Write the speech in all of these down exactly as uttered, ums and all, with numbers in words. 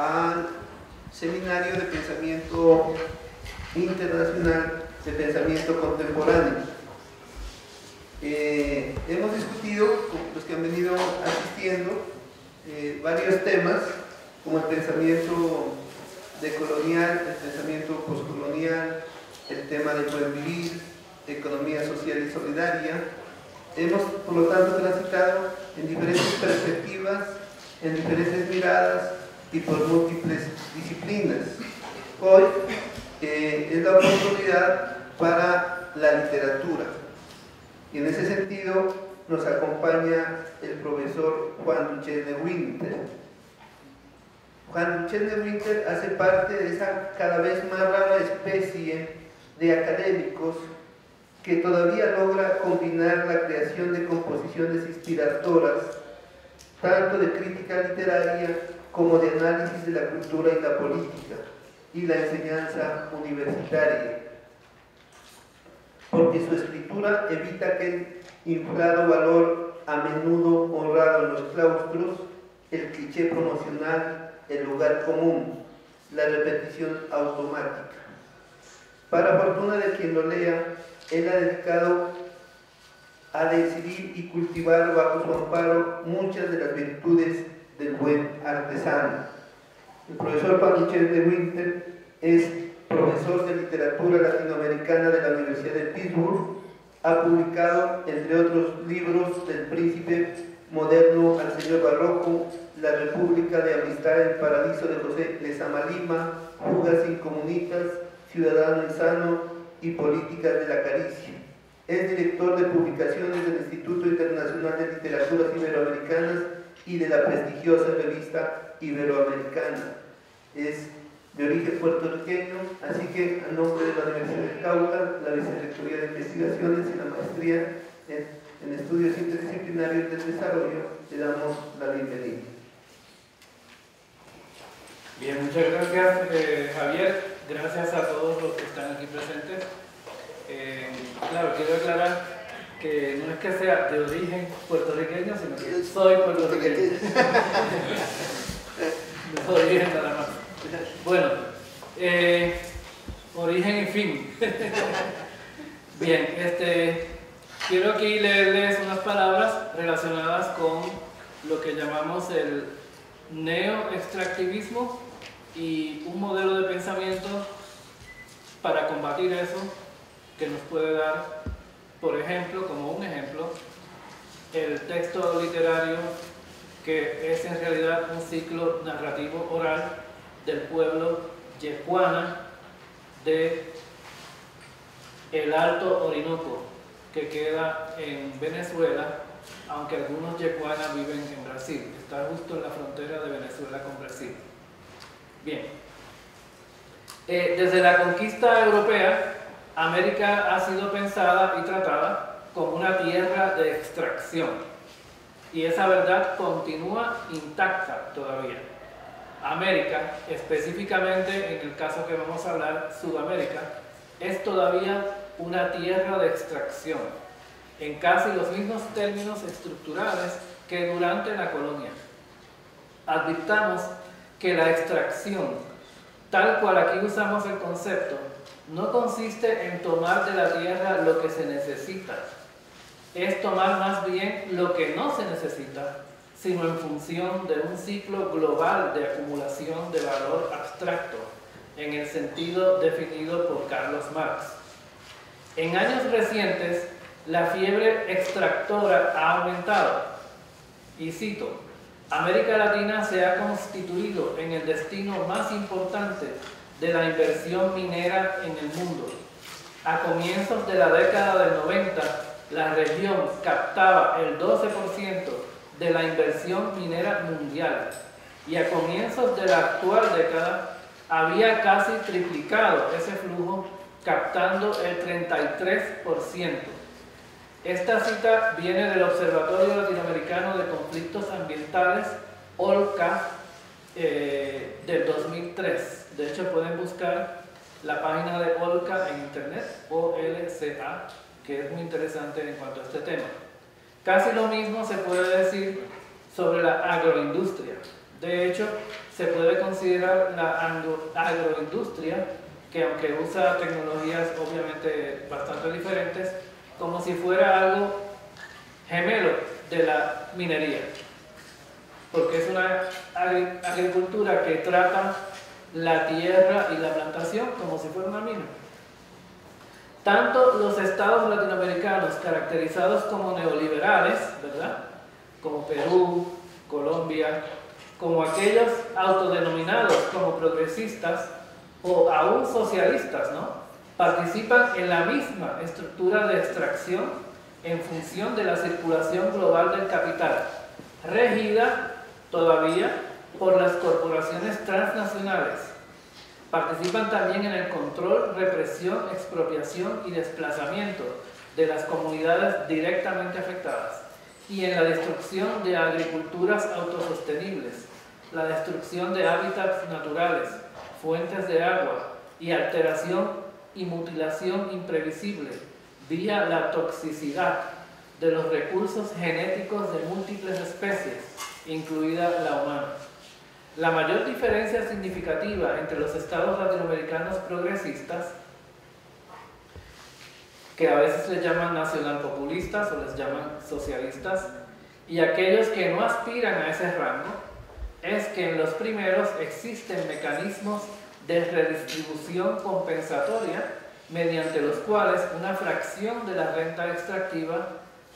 al Seminario de Pensamiento Internacional de Pensamiento Contemporáneo. Eh, hemos discutido, con los que han venido asistiendo, eh, varios temas, como el pensamiento decolonial, el pensamiento postcolonial, el tema del buen vivir, economía social y solidaria. Hemos, por lo tanto, transitado en diferentes perspectivas, en diferentes miradas y por múltiples disciplinas. Hoy eh, es la oportunidad para la literatura. Y en ese sentido nos acompaña el profesor Juan Duchesne de Winter. Juan Duchesne de Winter hace parte de esa cada vez más rara especie de académicos que todavía logra combinar la creación de composiciones inspiradoras, tanto de crítica literaria como de análisis de la cultura y la política, y la enseñanza universitaria, porque su escritura evita aquel inflado valor a menudo honrado en los claustros, el cliché promocional, el lugar común, la repetición automática. Para fortuna de quien lo lea, él ha dedicado a decidir y cultivar bajo su amparo muchas de las virtudes del buen artesano. El profesor Juan Duchesne de Winter es profesor de literatura latinoamericana de la Universidad de Pittsburgh. Ha publicado, entre otros libros, El Príncipe Moderno al Señor Barroco, La República de Amistad en Paraíso de José Lezama Lima, Fugas Incomunitas, Ciudadano Insano y Políticas de la Caricia. Es director de publicaciones del Instituto Internacional de Literaturas Iberoamericanas y de la prestigiosa revista Iberoamericana. Es de origen puertorriqueño, así que a nombre de la Universidad del Cauca, la Vicerrectoría de Investigaciones y la Maestría en Estudios Interdisciplinarios del Desarrollo, le damos la bienvenida. Bien, muchas gracias, eh, Javier. Gracias a todos los que están aquí presentes. Eh, claro, quiero aclarar que no es que sea de origen puertorriqueño, sino que soy puertorriqueño. No soy origen nada más. Bueno, eh, origen y fin. Bien, este, quiero aquí leerles unas palabras relacionadas con lo que llamamos el neo-extractivismo y un modelo de pensamiento para combatir eso que nos puede dar, por ejemplo, como un ejemplo, el texto literario, que es en realidad un ciclo narrativo oral del pueblo Ye'kuana de el Alto Orinoco, que queda en Venezuela, aunque algunos Ye'kuana viven en Brasil. Está justo en la frontera de Venezuela con Brasil. Bien, eh, desde la conquista europea, América ha sido pensada y tratada como una tierra de extracción, y esa verdad continúa intacta todavía. América, específicamente en el caso que vamos a hablar, Sudamérica, es todavía una tierra de extracción, en casi los mismos términos estructurales que durante la colonia. Advirtamos que la extracción, tal cual aquí usamos el concepto, no consiste en tomar de la tierra lo que se necesita, es tomar más bien lo que no se necesita, sino en función de un ciclo global de acumulación de valor abstracto, en el sentido definido por Carlos Marx. En años recientes, la fiebre extractora ha aumentado, y cito, América Latina se ha constituido en el destino más importante de la inversión minera en el mundo. A comienzos de la década del noventa, la región captaba el doce por ciento de la inversión minera mundial y a comienzos de la actual década había casi triplicado ese flujo, captando el treinta y tres por ciento. Esta cita viene del Observatorio Latinoamericano de Conflictos Ambientales, OLCA, eh, del dos mil tres. De hecho, pueden buscar la página de OLCA en internet, O L C A, que es muy interesante en cuanto a este tema. Casi lo mismo se puede decir sobre la agroindustria. De hecho, se puede considerar la agroindustria, que aunque usa tecnologías obviamente bastante diferentes, como si fuera algo gemelo de la minería, porque es una agricultura que trata la tierra y la plantación como si fuera una mina. Tanto los estados latinoamericanos caracterizados como neoliberales, ¿verdad?, como Perú, Colombia, como aquellos autodenominados como progresistas o aún socialistas, ¿no?, participan en la misma estructura de extracción en función de la circulación global del capital, regida todavía por las corporaciones transnacionales. Participan también en el control, represión, expropiación y desplazamiento de las comunidades directamente afectadas y en la destrucción de agriculturas autosostenibles, la destrucción de hábitats naturales, fuentes de agua y alteración y mutilación imprevisible vía la toxicidad de los recursos genéticos de múltiples especies, incluida la humana. La mayor diferencia significativa entre los estados latinoamericanos progresistas, que a veces les llaman nacionalpopulistas o les llaman socialistas, y aquellos que no aspiran a ese rango, es que en los primeros existen mecanismos de redistribución compensatoria mediante los cuales una fracción de la renta extractiva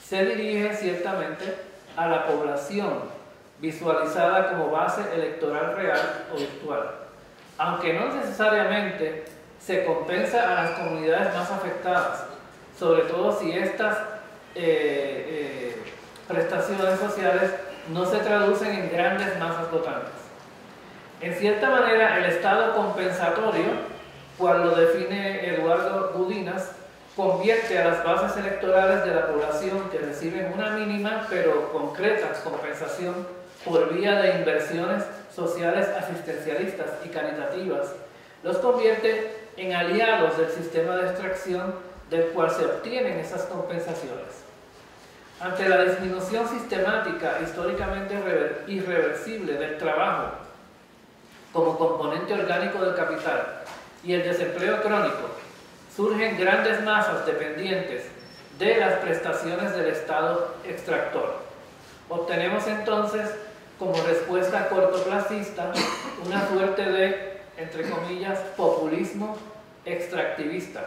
se dirige ciertamente a la población visualizada como base electoral real o virtual, aunque no necesariamente se compensa a las comunidades más afectadas, sobre todo si estas eh, eh, prestaciones sociales no se traducen en grandes masas votantes. En cierta manera, el estado compensatorio, cual lo define Eduardo Gudinas, convierte a las bases electorales de la población que reciben una mínima pero concreta compensación por vía de inversiones sociales asistencialistas y caritativas, los convierte en aliados del sistema de extracción del cual se obtienen esas compensaciones. Ante la disminución sistemática históricamente irreversible del trabajo como componente orgánico del capital y el desempleo crónico, surgen grandes masas dependientes de las prestaciones del estado extractor. Obtenemos entonces, como respuesta cortoplacista, una suerte de, entre comillas, populismo extractivista,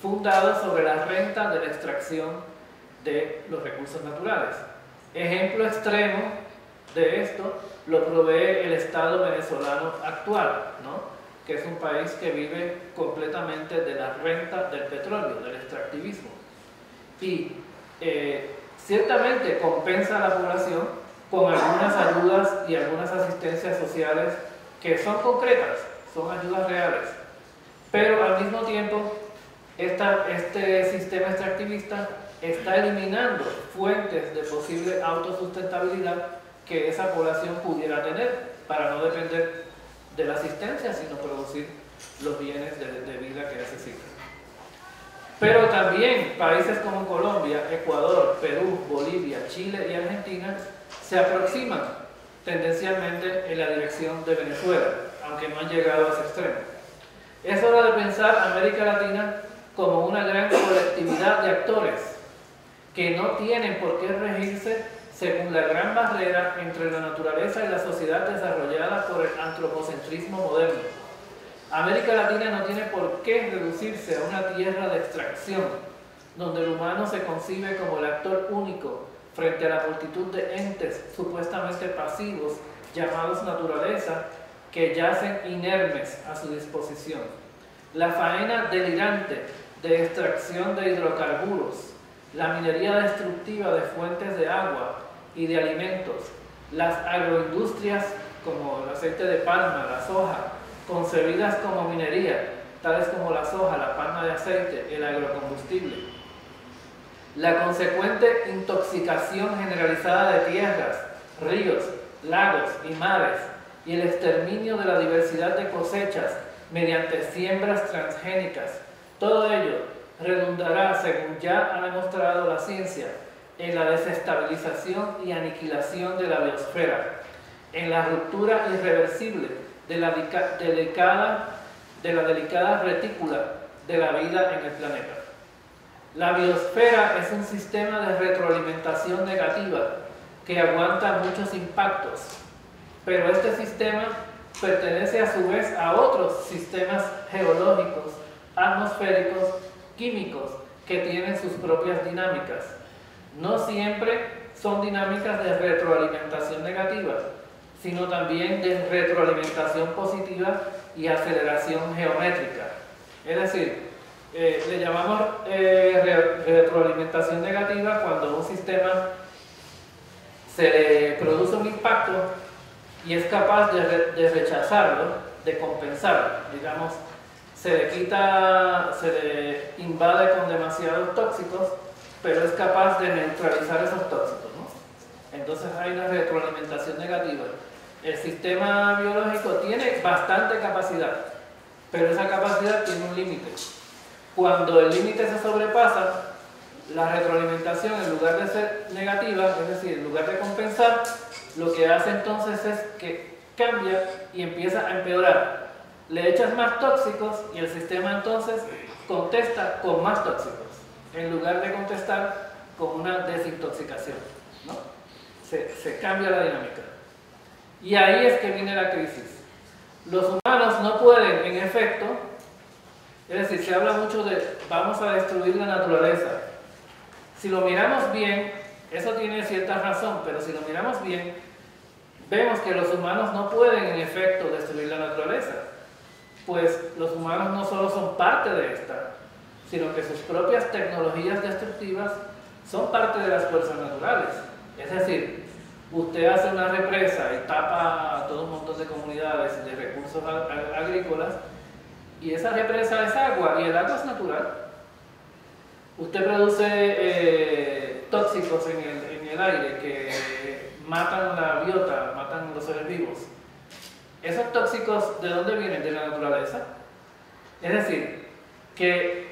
fundado sobre la renta de la extracción de los recursos naturales. Ejemplo extremo de esto lo provee el estado venezolano actual, ¿no?, que es un país que vive completamente de la renta del petróleo, del extractivismo. Y eh, ciertamente compensa a la población con algunas ayudas y algunas asistencias sociales que son concretas, son ayudas reales. Pero al mismo tiempo, esta, este sistema extractivista está eliminando fuentes de posible autosustentabilidad que esa población pudiera tener para no depender de la asistencia, sino producir los bienes de, de vida que necesitan. Pero también países como Colombia, Ecuador, Perú, Bolivia, Chile y Argentina se aproximan tendencialmente en la dirección de Venezuela, aunque no han llegado a ese extremo. Es hora de pensar a América Latina como una gran colectividad de actores que no tienen por qué regirse según la gran barrera entre la naturaleza y la sociedad desarrollada por el antropocentrismo moderno. América Latina no tiene por qué reducirse a una tierra de extracción, donde el humano se concibe como el actor único frente a la multitud de entes supuestamente pasivos, llamados naturaleza, que yacen inermes a su disposición. La faena delirante de extracción de hidrocarburos, la minería destructiva de fuentes de agua y de alimentos, las agroindustrias como el aceite de palma, la soja, concebidas como minería, tales como la soja, la palma de aceite, el agrocombustible, la consecuente intoxicación generalizada de tierras, ríos, lagos y mares, y el exterminio de la diversidad de cosechas mediante siembras transgénicas, todo ello redundará, según ya ha demostrado la ciencia, en la desestabilización y aniquilación de la biosfera, en la ruptura irreversible de la delicada, de la delicada retícula de la vida en el planeta. La biosfera es un sistema de retroalimentación negativa que aguanta muchos impactos, pero este sistema pertenece a su vez a otros sistemas geológicos, atmosféricos, químicos, que tienen sus propias dinámicas. No siempre son dinámicas de retroalimentación negativa, sino también de retroalimentación positiva y aceleración geométrica. Es decir, eh, le llamamos eh, retroalimentación negativa cuando un sistema se le produce un impacto y es capaz de, re, de rechazarlo, de compensarlo, digamos, se le quita, se le invade con demasiados tóxicos, pero es capaz de neutralizar esos tóxicos, ¿no? Entonces hay una retroalimentación negativa. El sistema biológico tiene bastante capacidad, pero esa capacidad tiene un límite. Cuando el límite se sobrepasa, la retroalimentación, en lugar de ser negativa, es decir, en lugar de compensar, lo que hace entonces es que cambia y empieza a empeorar. Le echas más tóxicos y el sistema entonces contesta con más tóxicos, en lugar de contestar con una desintoxicación, ¿no? Se, se cambia la dinámica. Y ahí es que viene la crisis. Los humanos no pueden, en efecto, es decir, se habla mucho de vamos a destruir la naturaleza. Si lo miramos bien, eso tiene cierta razón, pero si lo miramos bien, vemos que los humanos no pueden, en efecto, destruir la naturaleza. Pues los humanos no solo son parte de esta, sino que sus propias tecnologías destructivas son parte de las fuerzas naturales. Es decir, usted hace una represa y tapa a todo un montón de comunidades de recursos agrícolas, y esa represa es agua, y el agua es natural. Usted produce eh, tóxicos en el, en el aire que matan la biota, matan los seres vivos. ¿Esos tóxicos de dónde vienen? De la naturaleza. Es decir, que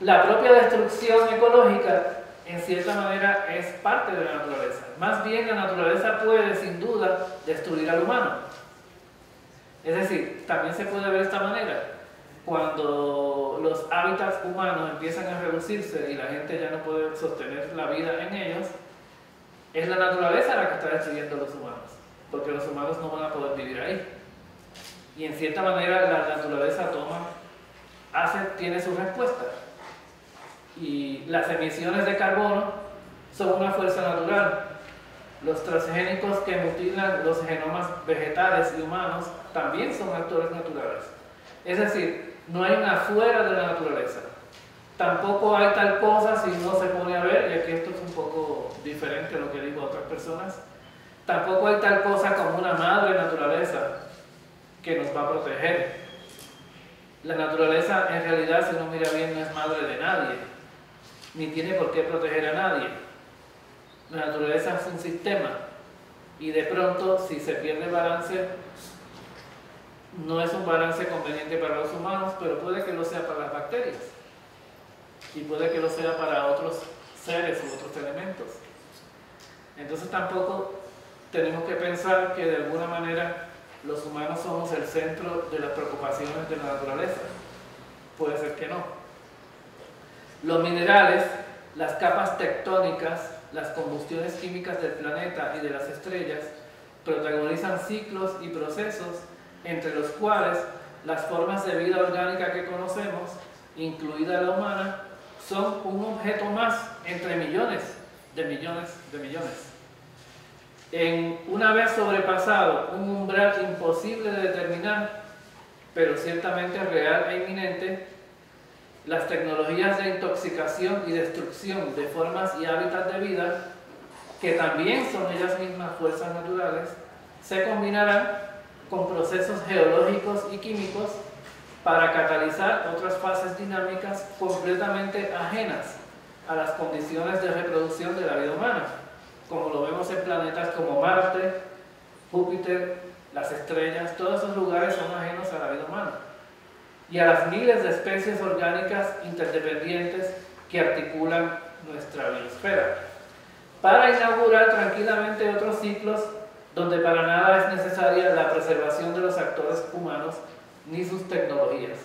la propia destrucción ecológica, en cierta manera, es parte de la naturaleza. Más bien, la naturaleza puede, sin duda, destruir al humano. Es decir, también se puede ver de esta manera. Cuando los hábitats humanos empiezan a reducirse y la gente ya no puede sostener la vida en ellos, es la naturaleza la que está destruyendo a los humanos, porque los humanos no van a poder vivir ahí. Y en cierta manera la naturaleza toma, hace, tiene su respuesta. Y las emisiones de carbono son una fuerza natural. Los transgénicos que mutilan los genomas vegetales y humanos también son actores naturales. Es decir, no hay una fuera de la naturaleza. Tampoco hay tal cosa si no se pone a ver, y aquí esto es un poco diferente a lo que digo a otras personas, tampoco hay tal cosa como una madre naturaleza que nos va a proteger. La naturaleza, en realidad, si uno mira bien, no es madre de nadie, ni tiene por qué proteger a nadie. La naturaleza es un sistema, y de pronto, si se pierde balance, no es un balance conveniente para los humanos, pero puede que lo sea para las bacterias, y puede que lo sea para otros seres u otros elementos. Entonces tampoco tenemos que pensar que de alguna manera los humanos somos el centro de las preocupaciones de la naturaleza. Puede ser que no. Los minerales, las capas tectónicas, las combustiones químicas del planeta y de las estrellas protagonizan ciclos y procesos entre los cuales las formas de vida orgánica que conocemos, incluida la humana, son un objeto más entre millones de millones de millones. En una vez sobrepasado un umbral imposible de determinar, pero ciertamente real e inminente, las tecnologías de intoxicación y destrucción de formas y hábitats de vida, que también son ellas mismas fuerzas naturales, se combinarán con procesos geológicos y químicos para catalizar otras fases dinámicas completamente ajenas a las condiciones de reproducción de la vida humana, como lo vemos en planetas como Marte, Júpiter, las estrellas. Todos esos lugares son ajenos a la vida humana y a las miles de especies orgánicas interdependientes que articulan nuestra biosfera, para inaugurar tranquilamente otros ciclos donde para nada es necesaria la preservación de los actores humanos ni sus tecnologías,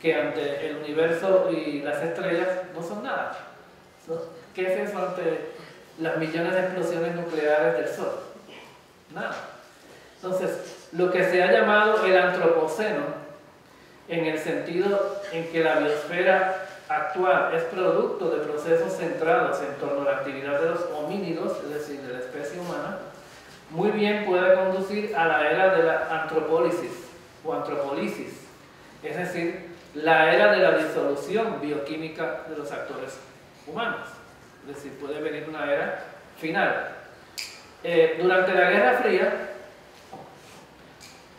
que ante el universo y las estrellas no son nada. ¿Qué es eso ante las millones de explosiones nucleares del Sol? Nada. Entonces, lo que se ha llamado el Antropoceno, en el sentido en que la biosfera actual es producto de procesos centrados en torno a la actividad de los homínidos, es decir, de la especie humana, muy bien puede conducir a la era de la antropólisis o antropólisis, es decir, la era de la disolución bioquímica de los actores humanos, es decir, puede venir una era final. Eh, durante la Guerra Fría,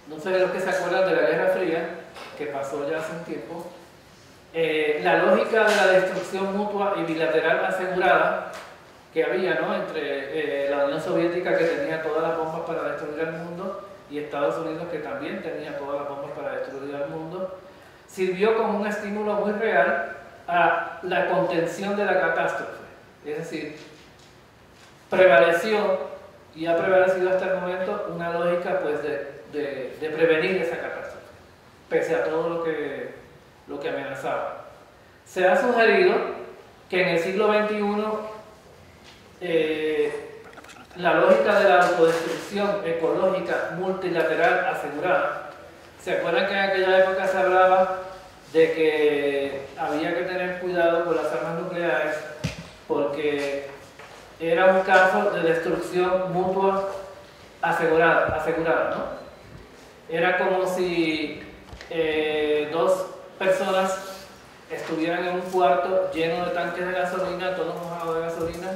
no sé de los que se acuerdan de la Guerra Fría, que pasó ya hace un tiempo, eh, la lógica de la destrucción mutua y bilateral asegurada que había, ¿no?, entre eh, la Unión Soviética, que tenía todas las bombas para destruir el mundo, y Estados Unidos, que también tenía todas las bombas para destruir el mundo, sirvió como un estímulo muy real a la contención de la catástrofe. Es decir, prevaleció y ha prevalecido hasta el momento una lógica, pues, de, de, de prevenir esa catástrofe, pese a todo lo que, lo que amenazaba. Se ha sugerido que en el siglo veintiuno eh, la lógica de la autodestrucción ecológica multilateral asegurada. ¿Se acuerdan que en aquella época se hablaba de que había que tener cuidado con las armas nucleares porque era un caso de destrucción mutua asegurada, asegurada, ¿no? Era como si eh, dos personas estuvieran en un cuarto lleno de tanques de gasolina, todos mojados de gasolina,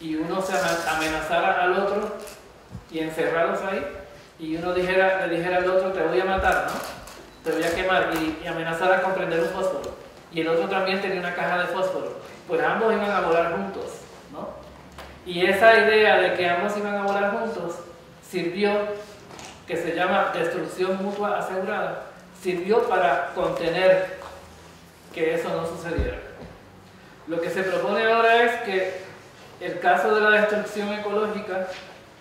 y uno se amenazara al otro y encerrados ahí, y uno dijera, le dijera al otro: te voy a matar, ¿no?, te voy a quemar, y, y amenazara con prender un fósforo, y el otro también tenía una caja de fósforo, pues ambos iban a volar juntos, ¿no? Y esa idea de que ambos iban a volar juntos sirvió, que se llama destrucción mutua asegurada, sirvió para contener que eso no sucediera. Lo que se propone ahora es que el caso de la destrucción ecológica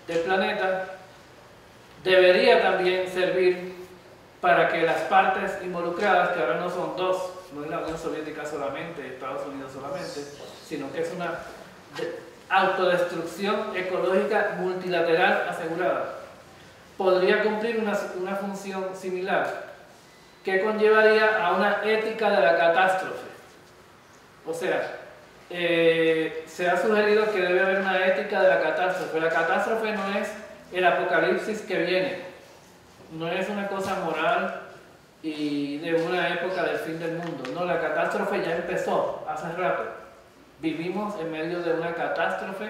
del planeta debería también servir para que las partes involucradas, que ahora no son dos, no es la Unión Soviética solamente, Estados Unidos solamente, sino que es una autodestrucción ecológica multilateral asegurada, podría cumplir una, una función similar, que conllevaría a una ética de la catástrofe. O sea, Eh, se ha sugerido que debe haber una ética de la catástrofe. La catástrofe no es el apocalipsis que viene, no es una cosa moral y de una época del fin del mundo. No, la catástrofe ya empezó hace rato. Vivimos en medio de una catástrofe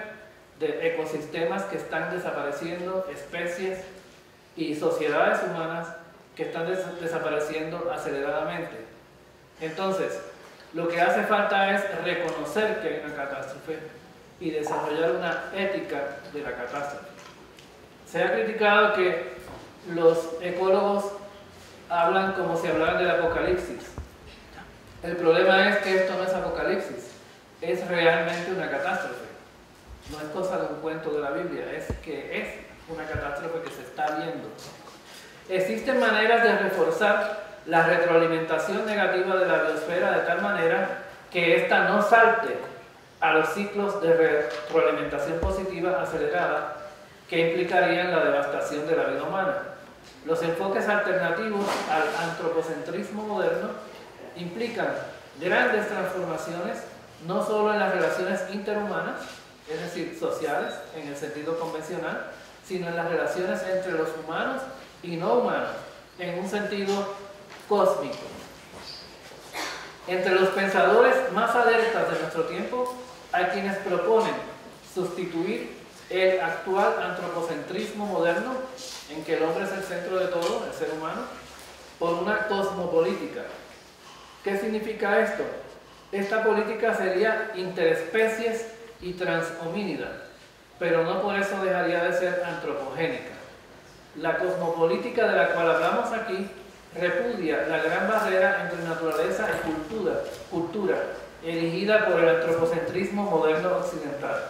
de ecosistemas que están desapareciendo, especies y sociedades humanas que están des desapareciendo aceleradamente. Entonces, lo que hace falta es reconocer que hay una catástrofe y desarrollar una ética de la catástrofe. Se ha criticado que los ecólogos hablan como si hablaran del apocalipsis. El problema es que esto no es apocalipsis, es realmente una catástrofe. No es cosa de un cuento de la Biblia, es que es una catástrofe que se está viendo. Existen maneras de reforzar la retroalimentación negativa de la biosfera de tal manera que ésta no salte a los ciclos de retroalimentación positiva acelerada que implicarían la devastación de la vida humana. Los enfoques alternativos al antropocentrismo moderno implican grandes transformaciones no solo en las relaciones interhumanas, es decir, sociales en el sentido convencional, sino en las relaciones entre los humanos y no humanos, en un sentido cósmico. Entre los pensadores más alertas de nuestro tiempo hay quienes proponen sustituir el actual antropocentrismo moderno, en que el hombre es el centro de todo, el ser humano, por una cosmopolítica. ¿Qué significa esto? Esta política sería interespecies y transhomínida, pero no por eso dejaría de ser antropogénica. La cosmopolítica de la cual hablamos aquí repudia la gran barrera entre naturaleza y cultura, cultura erigida por el antropocentrismo moderno occidental.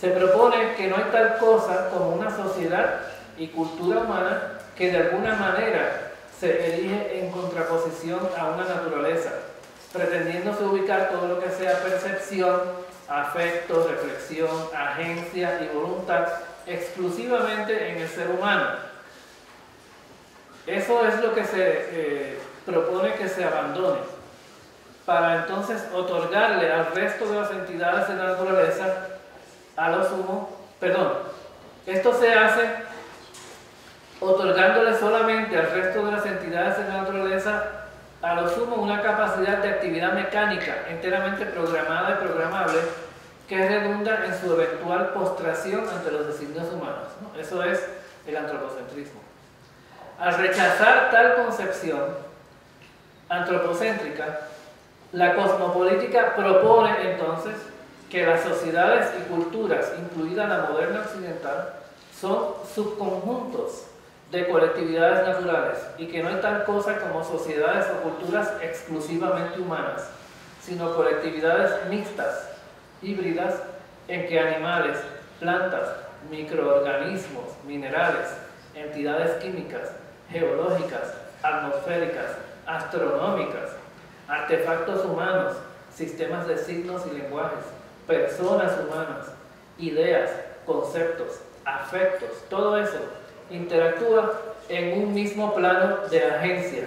Se propone que no hay tal cosa como una sociedad y cultura humana que de alguna manera se erige en contraposición a una naturaleza, pretendiéndose ubicar todo lo que sea percepción, afecto, reflexión, agencia y voluntad exclusivamente en el ser humano. Eso es lo que se eh, propone que se abandone, para entonces otorgarle al resto de las entidades de la naturaleza, a lo sumo, perdón, esto se hace otorgándole solamente al resto de las entidades de la naturaleza, a lo sumo, una capacidad de actividad mecánica enteramente programada y programable que redunda en su eventual postración ante los designios humanos, ¿no? Eso es el antropocentrismo. Al rechazar tal concepción antropocéntrica, la cosmopolítica propone entonces que las sociedades y culturas, incluida la moderna occidental, son subconjuntos de colectividades naturales y que no hay tal cosa como sociedades o culturas exclusivamente humanas, sino colectividades mixtas, híbridas, en que animales, plantas, microorganismos, minerales, entidades químicas, geológicas, atmosféricas, astronómicas, artefactos humanos, sistemas de signos y lenguajes, personas humanas, ideas, conceptos, afectos, todo eso interactúa en un mismo plano de agencia,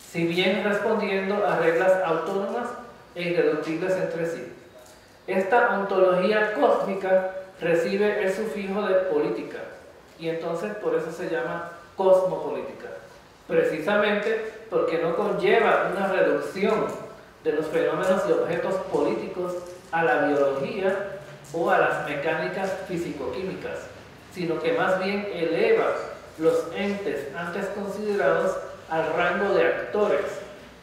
si bien respondiendo a reglas autónomas e irreductibles entre sí. Esta ontología cósmica recibe el sufijo de política, y entonces por eso se llama cosmopolítica, precisamente porque no conlleva una reducción de los fenómenos y objetos políticos a la biología o a las mecánicas físico-químicas, sino que más bien eleva los entes antes considerados al rango de actores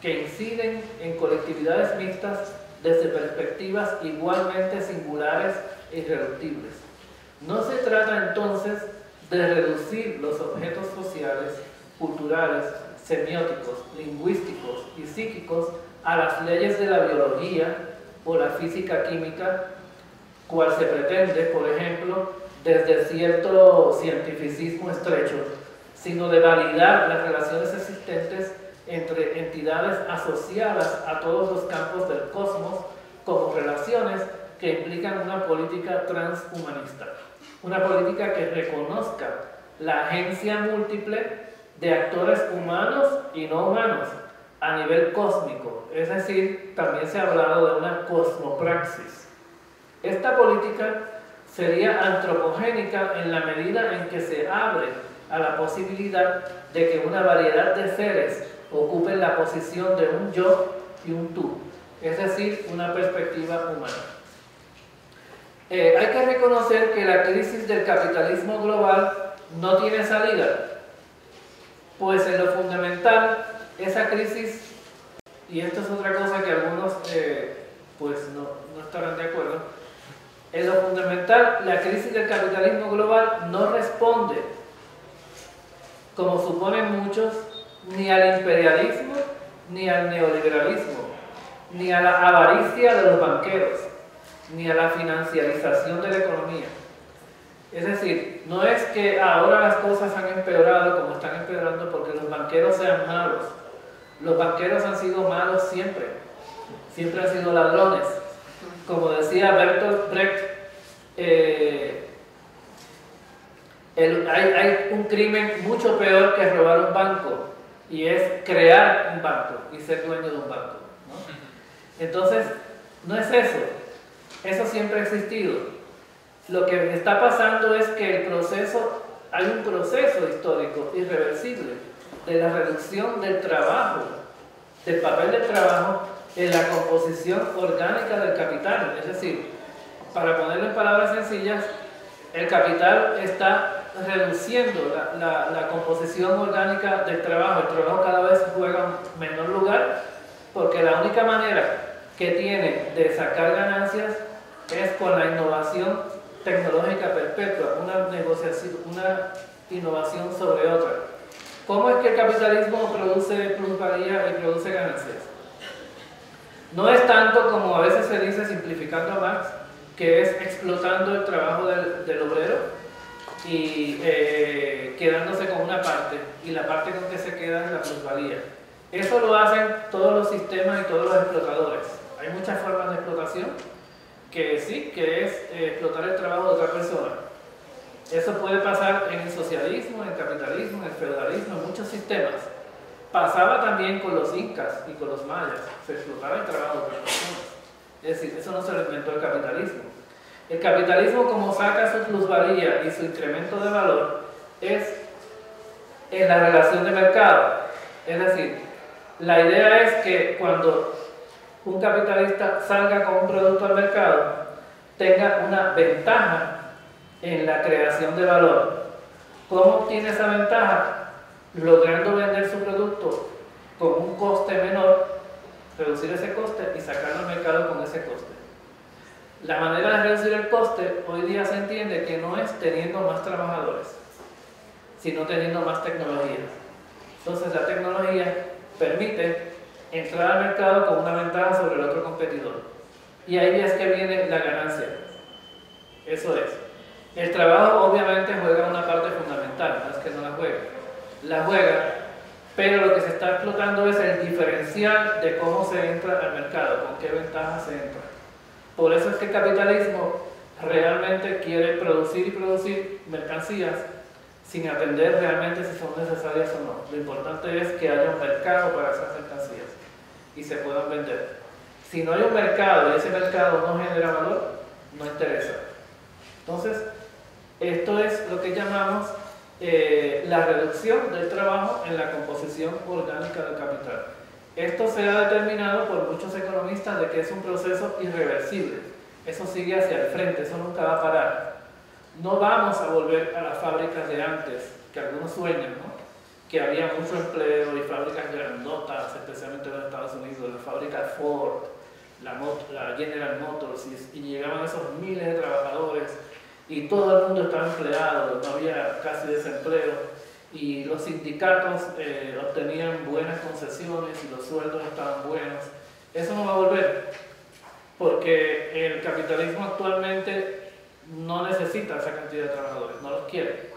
que inciden en colectividades mixtas desde perspectivas igualmente singulares e irreductibles. No se trata entonces de reducir los objetos sociales, culturales, semióticos, lingüísticos y psíquicos a las leyes de la biología o la física química, cual se pretende, por ejemplo, desde cierto cientificismo estrecho, sino de validar las relaciones existentes entre entidades asociadas a todos los campos del cosmos como relaciones que implican una política transhumanista. Una política que reconozca la agencia múltiple de actores humanos y no humanos a nivel cósmico, es decir, también se ha hablado de una cosmopraxis. Esta política sería antropogénica en la medida en que se abre a la posibilidad de que una variedad de seres ocupen la posición de un yo y un tú, es decir, una perspectiva humana. Eh, hay que reconocer que la crisis del capitalismo global no tiene salida, pues en lo fundamental esa crisis, y esto es otra cosa que algunos eh, pues no, no estarán de acuerdo, en lo fundamental la crisis del capitalismo global no responde, como suponen muchos, ni al imperialismo, ni al neoliberalismo, ni a la avaricia de los banqueros, ni a la financiarización de la economía. Es decir, no es que ahora las cosas han empeorado como están empeorando porque los banqueros sean malos. Los banqueros han sido malos siempre, siempre han sido ladrones. Como decía Bertolt Brecht, eh, el, hay, hay un crimen mucho peor que robar un banco, y es crear un banco y ser dueño de un banco, ¿no? Entonces, no es eso. Eso siempre ha existido. Lo que está pasando es que el proceso, hay un proceso histórico irreversible de la reducción del trabajo, del papel del trabajo en la composición orgánica del capital. Es decir, para ponerlo en palabras sencillas, el capital está reduciendo la, la, la composición orgánica del trabajo. El trabajo cada vez juega un menor lugar, porque la única manera que tiene de sacar ganancias es con la innovación tecnológica perpetua, una, negociación, una innovación sobre otra. ¿Cómo es que el capitalismo produce plusvalía y produce ganancias? No es tanto como a veces se dice, simplificando a Marx, que es explotando el trabajo del, del obrero y eh, quedándose con una parte, y la parte con que se queda es la plusvalía. Eso lo hacen todos los sistemas y todos los explotadores. Hay muchas formas de explotación que sí, que es eh, explotar el trabajo de otra persona. Eso puede pasar en el socialismo, en el capitalismo, en el feudalismo, en muchos sistemas. Pasaba también con los incas y con los mayas, se explotaba el trabajo de otras personas. Es decir, eso no se lo inventó el capitalismo. El capitalismo, como saca su plusvalía y su incremento de valor, es en la relación de mercado. Es decir, la idea es que cuando un capitalista salga con un producto al mercado, tenga una ventaja en la creación de valor. ¿Cómo obtiene esa ventaja? Logrando vender su producto con un coste menor, reducir ese coste y sacarlo al mercado con ese coste. La manera de reducir el coste hoy día se entiende que no es teniendo más trabajadores, sino teniendo más tecnología. Entonces la tecnología permite entrar al mercado con una ventaja sobre el otro competidor. Y ahí es que viene la ganancia. Eso es. El trabajo obviamente juega una parte fundamental, no es que no la juegue. La juega, pero lo que se está explotando es el diferencial de cómo se entra al mercado, con qué ventaja se entra. Por eso es que el capitalismo realmente quiere producir y producir mercancías sin atender realmente si son necesarias o no. Lo importante es que haya un mercado para esas mercancías y se puedan vender. Si no hay un mercado y ese mercado no genera valor, no interesa. Entonces, esto es lo que llamamos eh, la reducción del trabajo en la composición orgánica del capital. Esto se ha determinado por muchos economistas de que es un proceso irreversible. Eso sigue hacia el frente, eso nunca va a parar. No vamos a volver a las fábricas de antes, que algunos sueñan, ¿no? Que había mucho empleo y fábricas grandotas, especialmente en los Estados Unidos, la fábrica Ford, la, Mot la General Motors, y, y llegaban esos miles de trabajadores y todo el mundo estaba empleado, no había casi desempleo, y los sindicatos eh, obtenían buenas concesiones y los sueldos estaban buenos. Eso no va a volver, porque el capitalismo actualmente no necesita esa cantidad de trabajadores, no los quiere.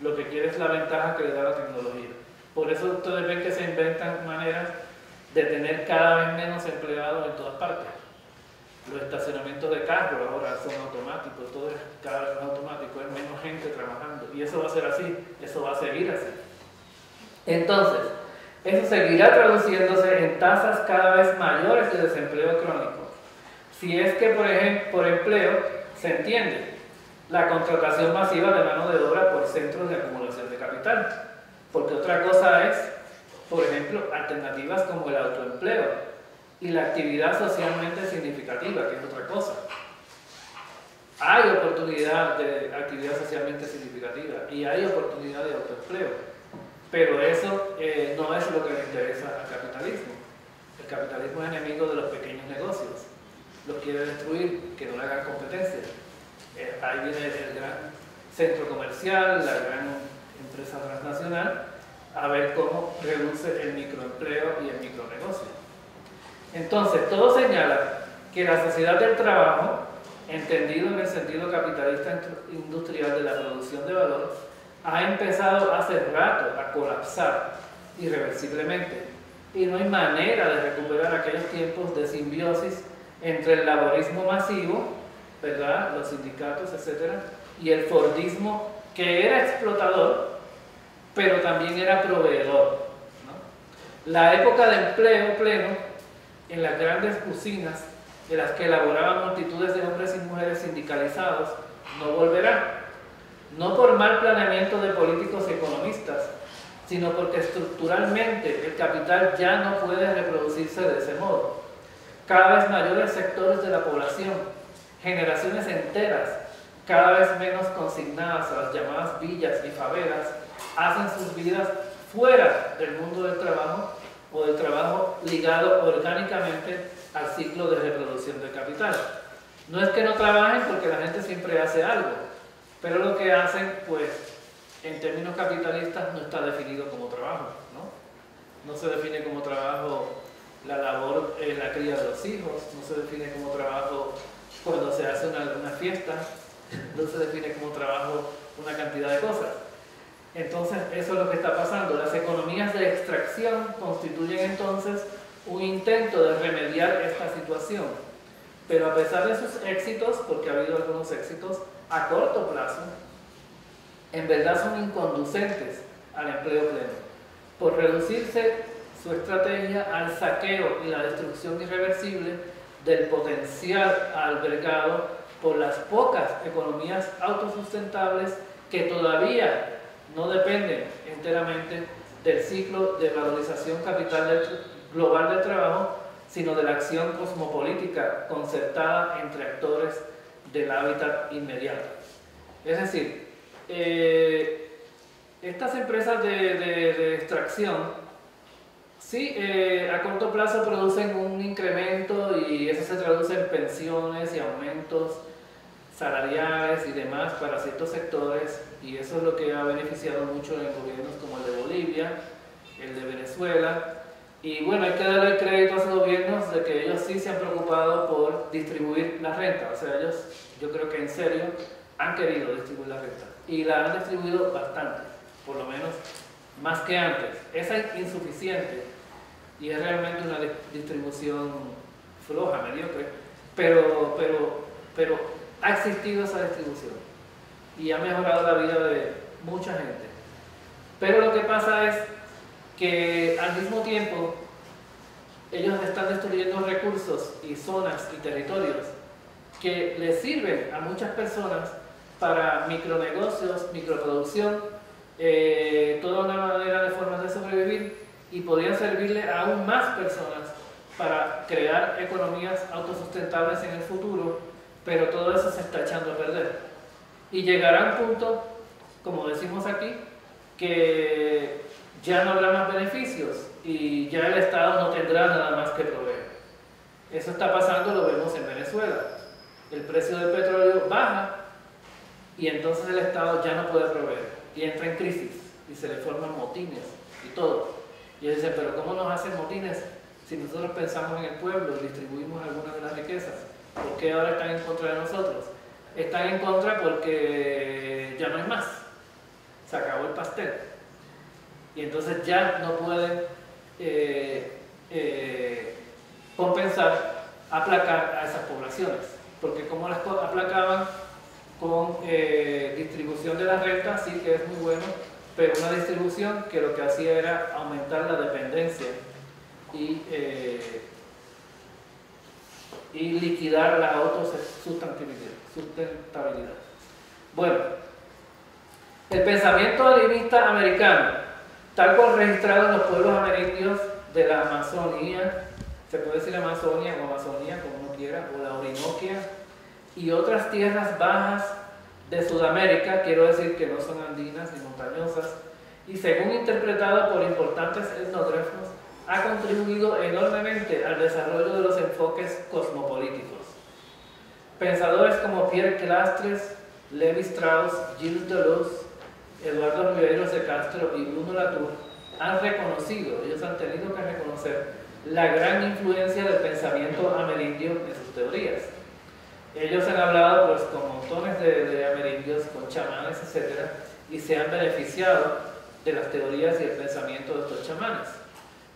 Lo que quiere es la ventaja que le da la tecnología. Por eso ustedes ven que se inventan maneras de tener cada vez menos empleados en todas partes. Los estacionamientos de carros ahora son automáticos, todo es cada vez más automático, hay menos gente trabajando. Y eso va a ser así, eso va a seguir así. Entonces, eso seguirá traduciéndose en tasas cada vez mayores de desempleo crónico. Si es que, por ejemplo, por empleo se entiende la contratación masiva de mano de obra por centros de acumulación de capital, porque otra cosa es, por ejemplo, alternativas como el autoempleo y la actividad socialmente significativa, que es otra cosa. Hay oportunidad de actividad socialmente significativa y hay oportunidad de autoempleo, pero eso eh, no es lo que le interesa al capitalismo. El capitalismo es enemigo de los pequeños negocios, los quiere destruir, que no le hagan competencia. Eh, ahí viene el gran centro comercial, la gran empresa transnacional, a ver cómo reduce el microempleo y el micronegocio. Entonces, todo señala que la sociedad del trabajo, entendido en el sentido capitalista industrial de la producción de valor, ha empezado hace rato a colapsar irreversiblemente, y no hay manera de recuperar aquellos tiempos de simbiosis entre el laborismo masivo, ¿verdad?, los sindicatos, etcétera, y el fordismo, que era explotador, pero también era proveedor, ¿no? La época de empleo pleno, en las grandes usinas, en las que elaboraban multitudes de hombres y mujeres sindicalizados, no volverá. No por mal planeamiento de políticos y economistas, sino porque estructuralmente el capital ya no puede reproducirse de ese modo. Cada vez mayores sectores de la población, generaciones enteras, cada vez menos consignadas a las llamadas villas y favelas, hacen sus vidas fuera del mundo del trabajo o del trabajo ligado orgánicamente al ciclo de reproducción del capital. No es que no trabajen, porque la gente siempre hace algo, pero lo que hacen, pues, en términos capitalistas no está definido como trabajo, ¿no? No se define como trabajo la labor, eh, la cría de los hijos, no se define como trabajo cuando se hace una, una fiesta, no se define como trabajo una cantidad de cosas. Entonces, eso es lo que está pasando. Las economías de extracción constituyen entonces un intento de remediar esta situación. Pero a pesar de sus éxitos, porque ha habido algunos éxitos a corto plazo, en verdad son inconducentes al empleo pleno. Por reducirse su estrategia al saqueo y la destrucción irreversible del potencial albergado por las pocas economías autosustentables que todavía no dependen enteramente del ciclo de valorización capital del, global del trabajo, sino de la acción cosmopolítica concertada entre actores del hábitat inmediato. Es decir, eh, estas empresas de, de, de extracción sí, eh, a corto plazo producen un incremento y eso se traduce en pensiones y aumentos salariales y demás para ciertos sectores, y eso es lo que ha beneficiado mucho en gobiernos como el de Bolivia, el de Venezuela. Y bueno, hay que darle crédito a esos gobiernos de que ellos sí se han preocupado por distribuir la renta. O sea, ellos, yo creo que en serio, han querido distribuir la renta. Y la han distribuido bastante, por lo menos más que antes. Esa es insuficiente y es realmente una distribución floja, mediocre. Pero, pero, pero ha existido esa distribución y ha mejorado la vida de mucha gente. Pero lo que pasa es que al mismo tiempo ellos están destruyendo recursos y zonas y territorios que les sirven a muchas personas para micronegocios, microproducción, eh, toda una manera de formas de sobrevivir, y podrían servirle a aún más personas para crear economías autosustentables en el futuro, pero todo eso se está echando a perder. Y llegará un punto, como decimos aquí, que ya no habrá más beneficios y ya el Estado no tendrá nada más que proveer. Eso está pasando, lo vemos en Venezuela. El precio del petróleo baja y entonces el Estado ya no puede proveer y entra en crisis y se le forman motines y todo. Y ellos dicen, pero ¿cómo nos hacen motines si nosotros pensamos en el pueblo y distribuimos algunas de las riquezas? ¿Por qué ahora están en contra de nosotros? Están en contra porque ya no hay más. Se acabó el pastel. Y entonces ya no pueden eh, eh, compensar, aplacar a esas poblaciones. Porque como las aplacaban con eh, distribución de las rentas, sí que es muy bueno, pero una distribución que lo que hacía era aumentar la dependencia y, eh, y liquidar la autosustentabilidad. Bueno, el pensamiento animista americano, tal cual registrado en los pueblos amerindios de la Amazonía, se puede decir Amazonia o Amazonía, como uno quiera, o la Orinoquia, y otras tierras bajas de Sudamérica, quiero decir que no son andinas ni montañosas, y según interpretado por importantes etnógrafos, ha contribuido enormemente al desarrollo de los enfoques cosmopolíticos. Pensadores como Pierre Clastres, Levi Strauss, Gilles Deleuze, Eduardo Viveiros de Castro y Bruno Latour han reconocido, ellos han tenido que reconocer, la gran influencia del pensamiento amerindio en sus teorías. Ellos han hablado pues, con montones de, de amerindios, con chamanes, etcétera, y se han beneficiado de las teorías y el pensamiento de estos chamanes.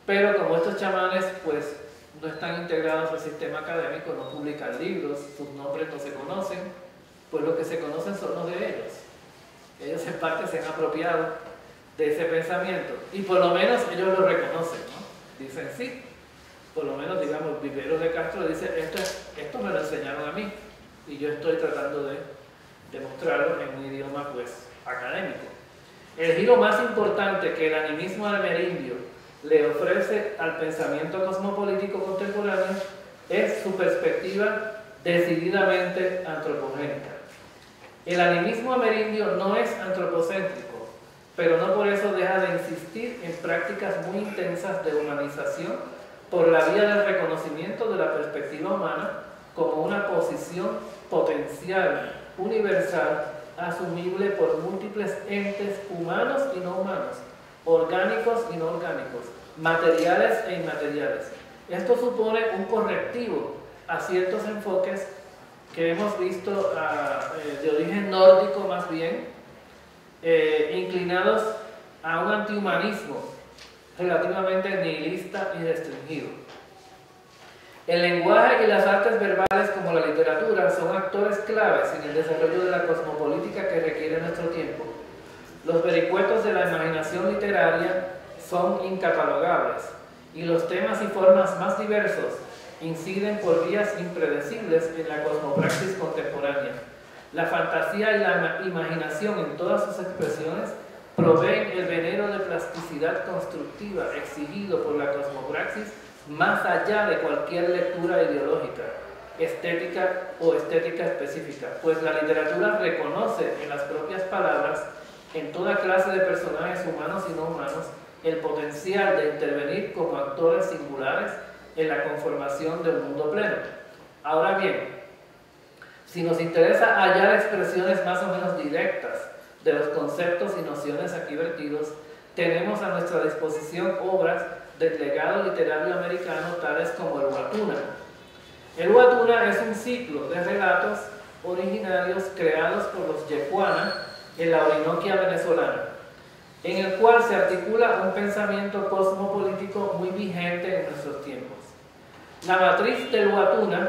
Pero como estos chamanes pues, no están integrados al sistema académico, no publican libros, sus nombres no se conocen, pues lo que se conocen son los de ellos. Ellos en parte se han apropiado de ese pensamiento y por lo menos ellos lo reconocen, ¿no? Dicen sí, por lo menos digamos Viveiros de Castro dice esto, esto me lo enseñaron a mí y yo estoy tratando de demostrarlo en un idioma pues académico. El giro más importante que el animismo amerindio le ofrece al pensamiento cosmopolítico contemporáneo es su perspectiva decididamente antropogénica. El animismo amerindio no es antropocéntrico, pero no por eso deja de insistir en prácticas muy intensas de humanización por la vía del reconocimiento de la perspectiva humana como una posición potencial, universal, asumible por múltiples entes humanos y no humanos, orgánicos y no orgánicos, materiales e inmateriales. Esto supone un correctivo a ciertos enfoques que hemos visto uh, de origen nórdico más bien, eh, inclinados a un antihumanismo relativamente nihilista y restringido. El lenguaje y las artes verbales como la literatura son actores claves en el desarrollo de la cosmopolítica que requiere nuestro tiempo. Los vericuetos de la imaginación literaria son incatalogables y los temas y formas más diversos inciden por vías impredecibles en la cosmopraxis contemporánea. La fantasía y la imaginación en todas sus expresiones proveen el veneno de plasticidad constructiva exigido por la cosmopraxis más allá de cualquier lectura ideológica, estética o estética específica, pues la literatura reconoce en las propias palabras, en toda clase de personajes humanos y no humanos, el potencial de intervenir como actores singulares en la conformación del mundo pleno. Ahora bien, si nos interesa hallar expresiones más o menos directas de los conceptos y nociones aquí vertidos, tenemos a nuestra disposición obras del legado literario americano tales como el Watunna. El Watunna es un ciclo de relatos originarios creados por los Ye'kuana en la Orinoquia venezolana, en el cual se articula un pensamiento cosmopolítico muy vigente en nuestros tiempos. La matriz del Watunna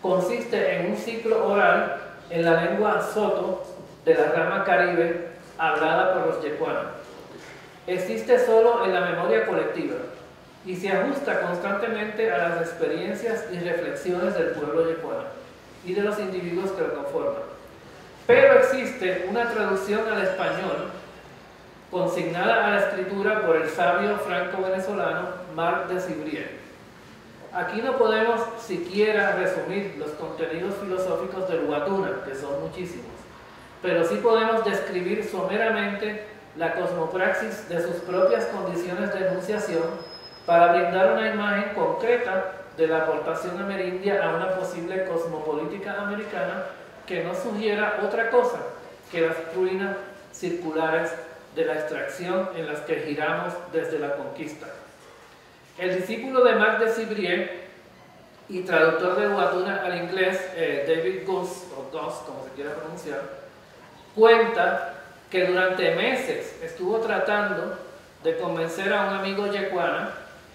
consiste en un ciclo oral en la lengua soto de la rama caribe hablada por los Ye'kuana. Existe solo en la memoria colectiva y se ajusta constantemente a las experiencias y reflexiones del pueblo Ye'kuana y de los individuos que lo conforman. Pero existe una traducción al español consignada a la escritura por el sabio franco-venezolano Marc de Civrieux. Aquí no podemos siquiera resumir los contenidos filosóficos del Watunna, que son muchísimos, pero sí podemos describir someramente la cosmopraxis de sus propias condiciones de enunciación para brindar una imagen concreta de la aportación amerindia a una posible cosmopolítica americana que no sugiera otra cosa que las ruinas circulares de la extracción en las que giramos desde la conquista. El discípulo de Marc de Civrieux y traductor del Watunna al inglés, eh, David Guss, o Guss, como se quiera pronunciar, cuenta que durante meses estuvo tratando de convencer a un amigo ye'kuana,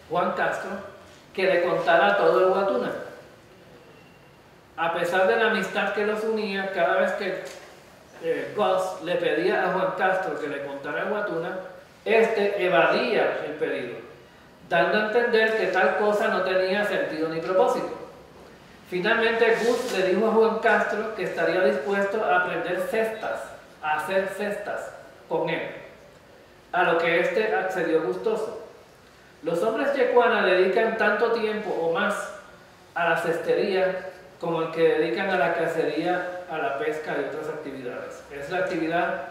Juan Castro, que le contara todo el Watunna. A pesar de la amistad que los unía, cada vez que eh, Guss le pedía a Juan Castro que le contara el Watunna, este evadía el pedido, dando a entender que tal cosa no tenía sentido ni propósito. Finalmente, Guss le dijo a Juan Castro que estaría dispuesto a aprender cestas, a hacer cestas con él, a lo que éste accedió gustoso. Los hombres ye'kuana dedican tanto tiempo o más a la cestería como el que dedican a la cacería, a la pesca y otras actividades. Es la actividad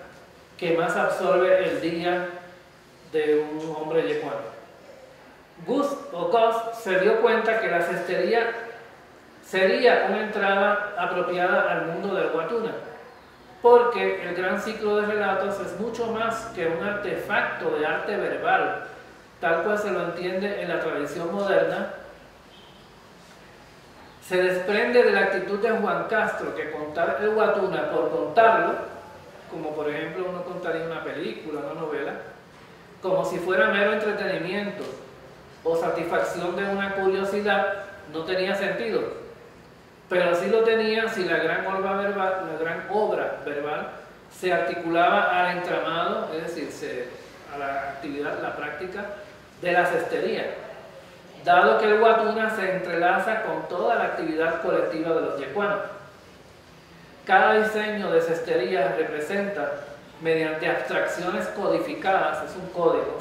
que más absorbe el día de un hombre ye'kuana. Guss o Guss se dio cuenta que la cestería sería una entrada apropiada al mundo del Watunna, porque el gran ciclo de relatos es mucho más que un artefacto de arte verbal, tal cual se lo entiende en la tradición moderna. Se desprende de la actitud de Juan Castro que contar el Watunna por contarlo, como por ejemplo uno contaría una película, una novela, como si fuera mero entretenimiento o satisfacción de una curiosidad, no tenía sentido. Pero sí lo tenía si la gran obra verbal, la gran obra verbal se articulaba al entramado, es decir, se, a la actividad, la práctica de la cestería, dado que el Watunna se entrelaza con toda la actividad colectiva de los ye'kuana. Cada diseño de cestería representa, mediante abstracciones codificadas, es un código,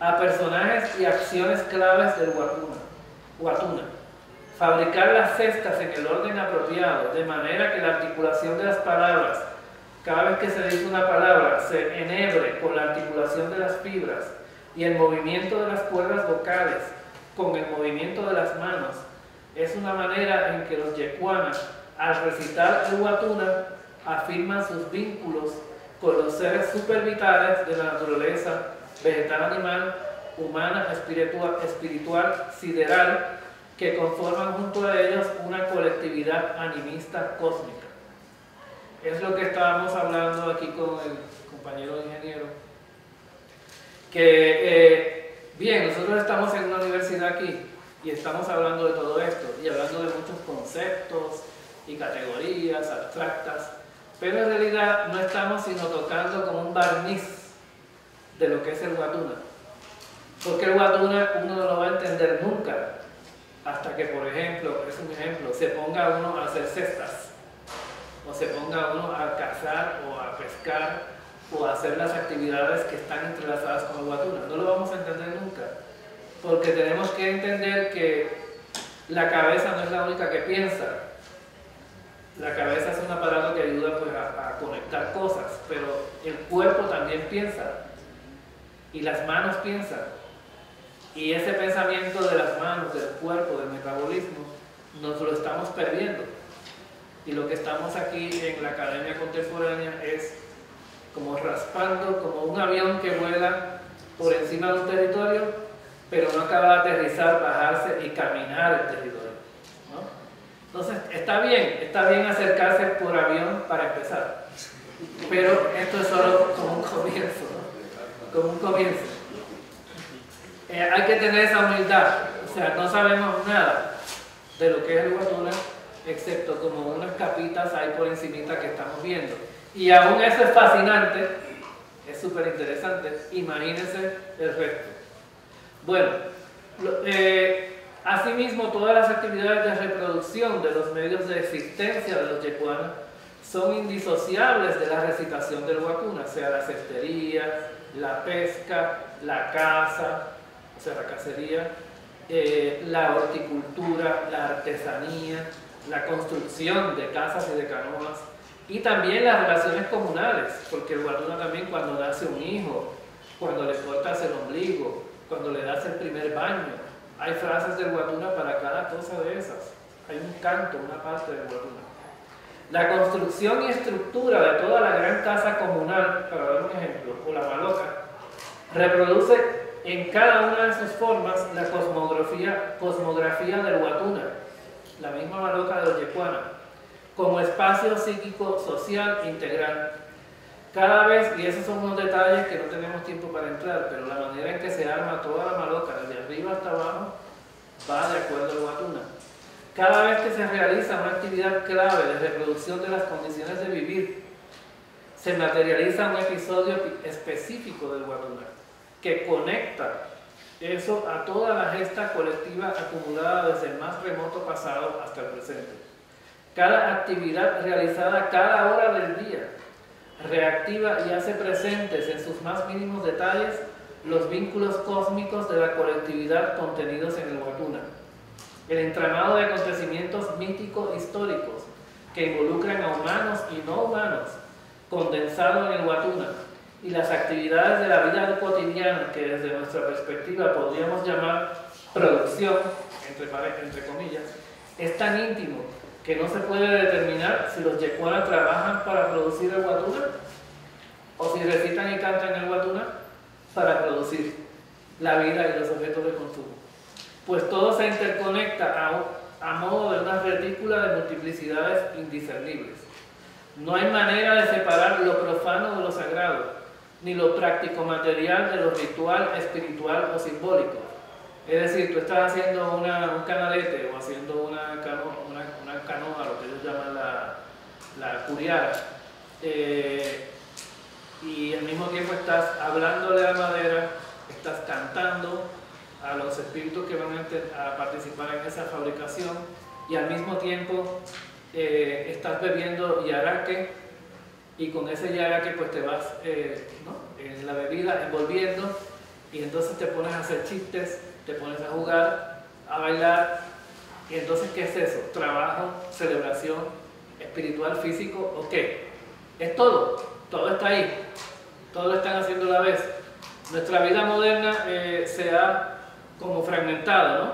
a personajes y acciones claves del Watunna. Watunna. Fabricar las cestas en el orden apropiado, de manera que la articulación de las palabras, cada vez que se dice una palabra, se enhebre con la articulación de las fibras y el movimiento de las cuerdas vocales, con el movimiento de las manos. Es una manera en que los ye'kuana, al recitar el Watunna, afirman sus vínculos con los seres supervitales de la naturaleza, vegetal, animal, humana, espiritual, espiritual, sideral, que conforman junto a ellos una colectividad animista cósmica. Es lo que estábamos hablando aquí con el compañero ingeniero. Que, eh, bien, nosotros estamos en una universidad aquí y estamos hablando de todo esto, y hablando de muchos conceptos y categorías abstractas, pero en realidad no estamos sino tocando como un barniz de lo que es el Watunna. Porque el Watunna uno no lo va a entender nunca, hasta que, por ejemplo, es un ejemplo, se ponga uno a hacer cestas, o se ponga uno a cazar, o a pescar, o a hacer las actividades que están entrelazadas con el Watunna. No lo vamos a entender nunca, porque tenemos que entender que la cabeza no es la única que piensa. La cabeza es un aparato que ayuda, pues, a, a conectar cosas, pero el cuerpo también piensa, y las manos piensan. Y ese pensamiento de las manos, del cuerpo, del metabolismo, nos lo estamos perdiendo. Y lo que estamos aquí en la academia contemporánea es como raspando, como un avión que vuela por encima de un territorio, pero no acaba de aterrizar, bajarse y caminar el territorio, ¿no? Entonces, está bien, está bien acercarse por avión para empezar, pero esto es solo como un comienzo, ¿no? Como un comienzo. Eh, hay que tener esa humildad, o sea, no sabemos nada de lo que es el Watunna, excepto como unas capitas ahí por encimita que estamos viendo. Y aún eso es fascinante, es súper interesante, imagínense el resto. Bueno, lo, eh, asimismo, todas las actividades de reproducción de los medios de existencia de los Ye'kuana son indisociables de la recitación del Watunna, sea la cestería, la pesca, la caza, o sea, la cacería, eh, la horticultura, la artesanía, la construcción de casas y de canoas, y también las relaciones comunales, porque el Watunna también, cuando nace un hijo, cuando le cortas el ombligo, cuando le das el primer baño, hay frases del Watunna para cada cosa de esas, hay un canto, una parte del Watunna. La construcción y estructura de toda la gran casa comunal, para dar un ejemplo, o la maloca, reproduce en cada una de sus formas la cosmografía, cosmografía del Watunna, la misma maloca de los Ye'kuana, como espacio psíquico social integral. Cada vez, y esos son unos detalles que no tenemos tiempo para entrar, pero la manera en que se arma toda la maloca, desde arriba hasta abajo, va de acuerdo al Watunna. Cada vez que se realiza una actividad clave de reproducción de las condiciones de vivir, se materializa un episodio específico del Watunna, que conecta eso a toda la gesta colectiva acumulada desde el más remoto pasado hasta el presente. Cada actividad realizada cada hora del día reactiva y hace presentes en sus más mínimos detalles los vínculos cósmicos de la colectividad contenidos en el Watunna. El entramado de acontecimientos mítico-históricos que involucran a humanos y no humanos, condensado en el Watunna, y las actividades de la vida cotidiana que desde nuestra perspectiva podríamos llamar producción, entre, entre comillas, es tan íntimo que no se puede determinar si los Ye'kuana trabajan para producir el Watunna o si recitan y cantan el Watunna para producir la vida y los objetos de consumo. Pues todo se interconecta a, a modo de una retícula de multiplicidades indiscernibles. No hay manera de separar lo profano de lo sagrado, ni lo práctico material de lo ritual, espiritual o simbólico. Es decir, tú estás haciendo una, un canalete o haciendo una canoa, una, una canoa, lo que ellos llaman la, la curiara, eh, y al mismo tiempo estás hablándole a la madera, estás cantando a los espíritus que van a, a participar en esa fabricación, y al mismo tiempo eh, estás bebiendo yaraque, y con ese yaraque pues te vas eh, ¿no? en la bebida envolviendo, y entonces te pones a hacer chistes, te pones a jugar, a bailar, y entonces ¿qué es eso? Trabajo, celebración, espiritual, físico, ¿o qué? Es todo, todo está ahí, todo lo están haciendo a la vez. Nuestra vida moderna eh, se ha como fragmentado, ¿no?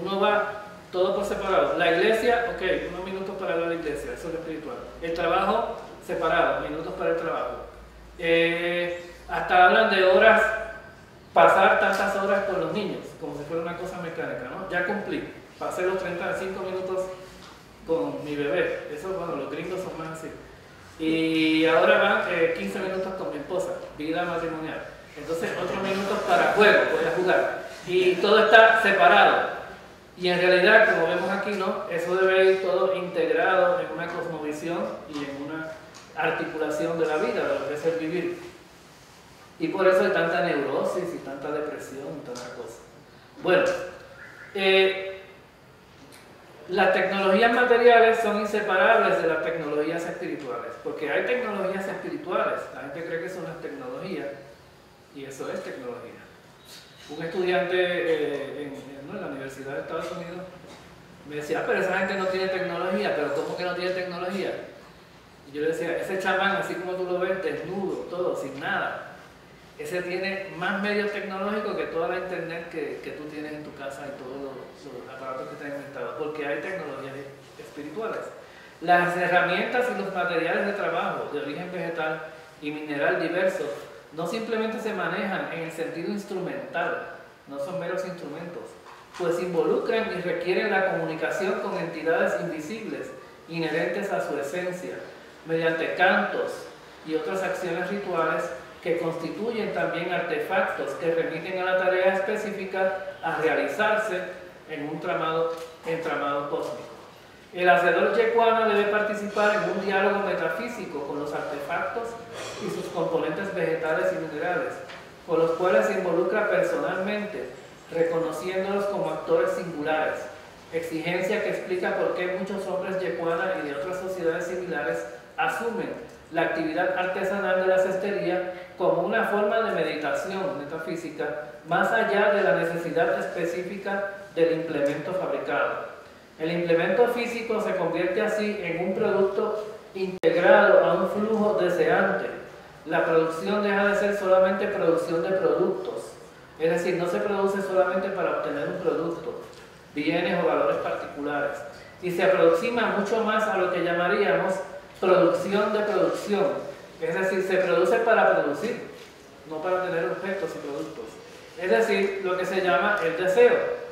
Uno va todo por separado. La iglesia, ok, unos minutos para la iglesia, eso es lo espiritual. El trabajo, separado, minutos para el trabajo. Eh, hasta hablan de horas pasar tantas horas con los niños, como si fuera una cosa mecánica, ¿no? Ya cumplí, pasé los treinta y cinco minutos con mi bebé, eso, bueno, los gringos son más así. Y ahora van eh, quince minutos con mi esposa, vida matrimonial. Entonces, otros minutos para juego, voy a jugar. Y todo está separado. Y en realidad, como vemos aquí, ¿no? Eso debe ir todo integrado en una cosmovisión y en una articulación de la vida, de lo que es el vivir. Y por eso hay tanta neurosis y tanta depresión y tanta cosa. Bueno, eh, las tecnologías materiales son inseparables de las tecnologías espirituales, porque hay tecnologías espirituales. La gente cree que son las tecnologías, y eso es tecnología. Un estudiante eh, en, en, ¿no? en la Universidad de Estados Unidos me decía, ah, pero esa gente no tiene tecnología, pero ¿cómo que no tiene tecnología? Y yo le decía, ese chamán, así como tú lo ves, desnudo, todo, sin nada, ese tiene más medios tecnológicos que toda la internet que, que tú tienes en tu casa y todos los, los aparatos que te han inventado, porque hay tecnologías espirituales. Las herramientas y los materiales de trabajo de origen vegetal y mineral diversos no simplemente se manejan en el sentido instrumental, no son meros instrumentos, pues involucran y requieren la comunicación con entidades invisibles, inherentes a su esencia, mediante cantos y otras acciones rituales que constituyen también artefactos que remiten a la tarea específica a realizarse en un tramado, entramado cósmico. El hacedor ye'kuana debe participar en un diálogo metafísico con los artefactos y sus componentes vegetales y minerales, con los cuales se involucra personalmente, reconociéndolos como actores singulares, exigencia que explica por qué muchos hombres ye'kuana y de otras sociedades similares asumen la actividad artesanal de la cestería como una forma de meditación metafísica, más allá de la necesidad específica del implemento fabricado. El implemento físico se convierte así en un producto integrado a un flujo deseante. La producción deja de ser solamente producción de productos, es decir, no se produce solamente para obtener un producto, bienes o valores particulares, y se aproxima mucho más a lo que llamaríamos producción de producción, es decir, se produce para producir, no para tener objetos y productos, es decir, lo que se llama el deseo.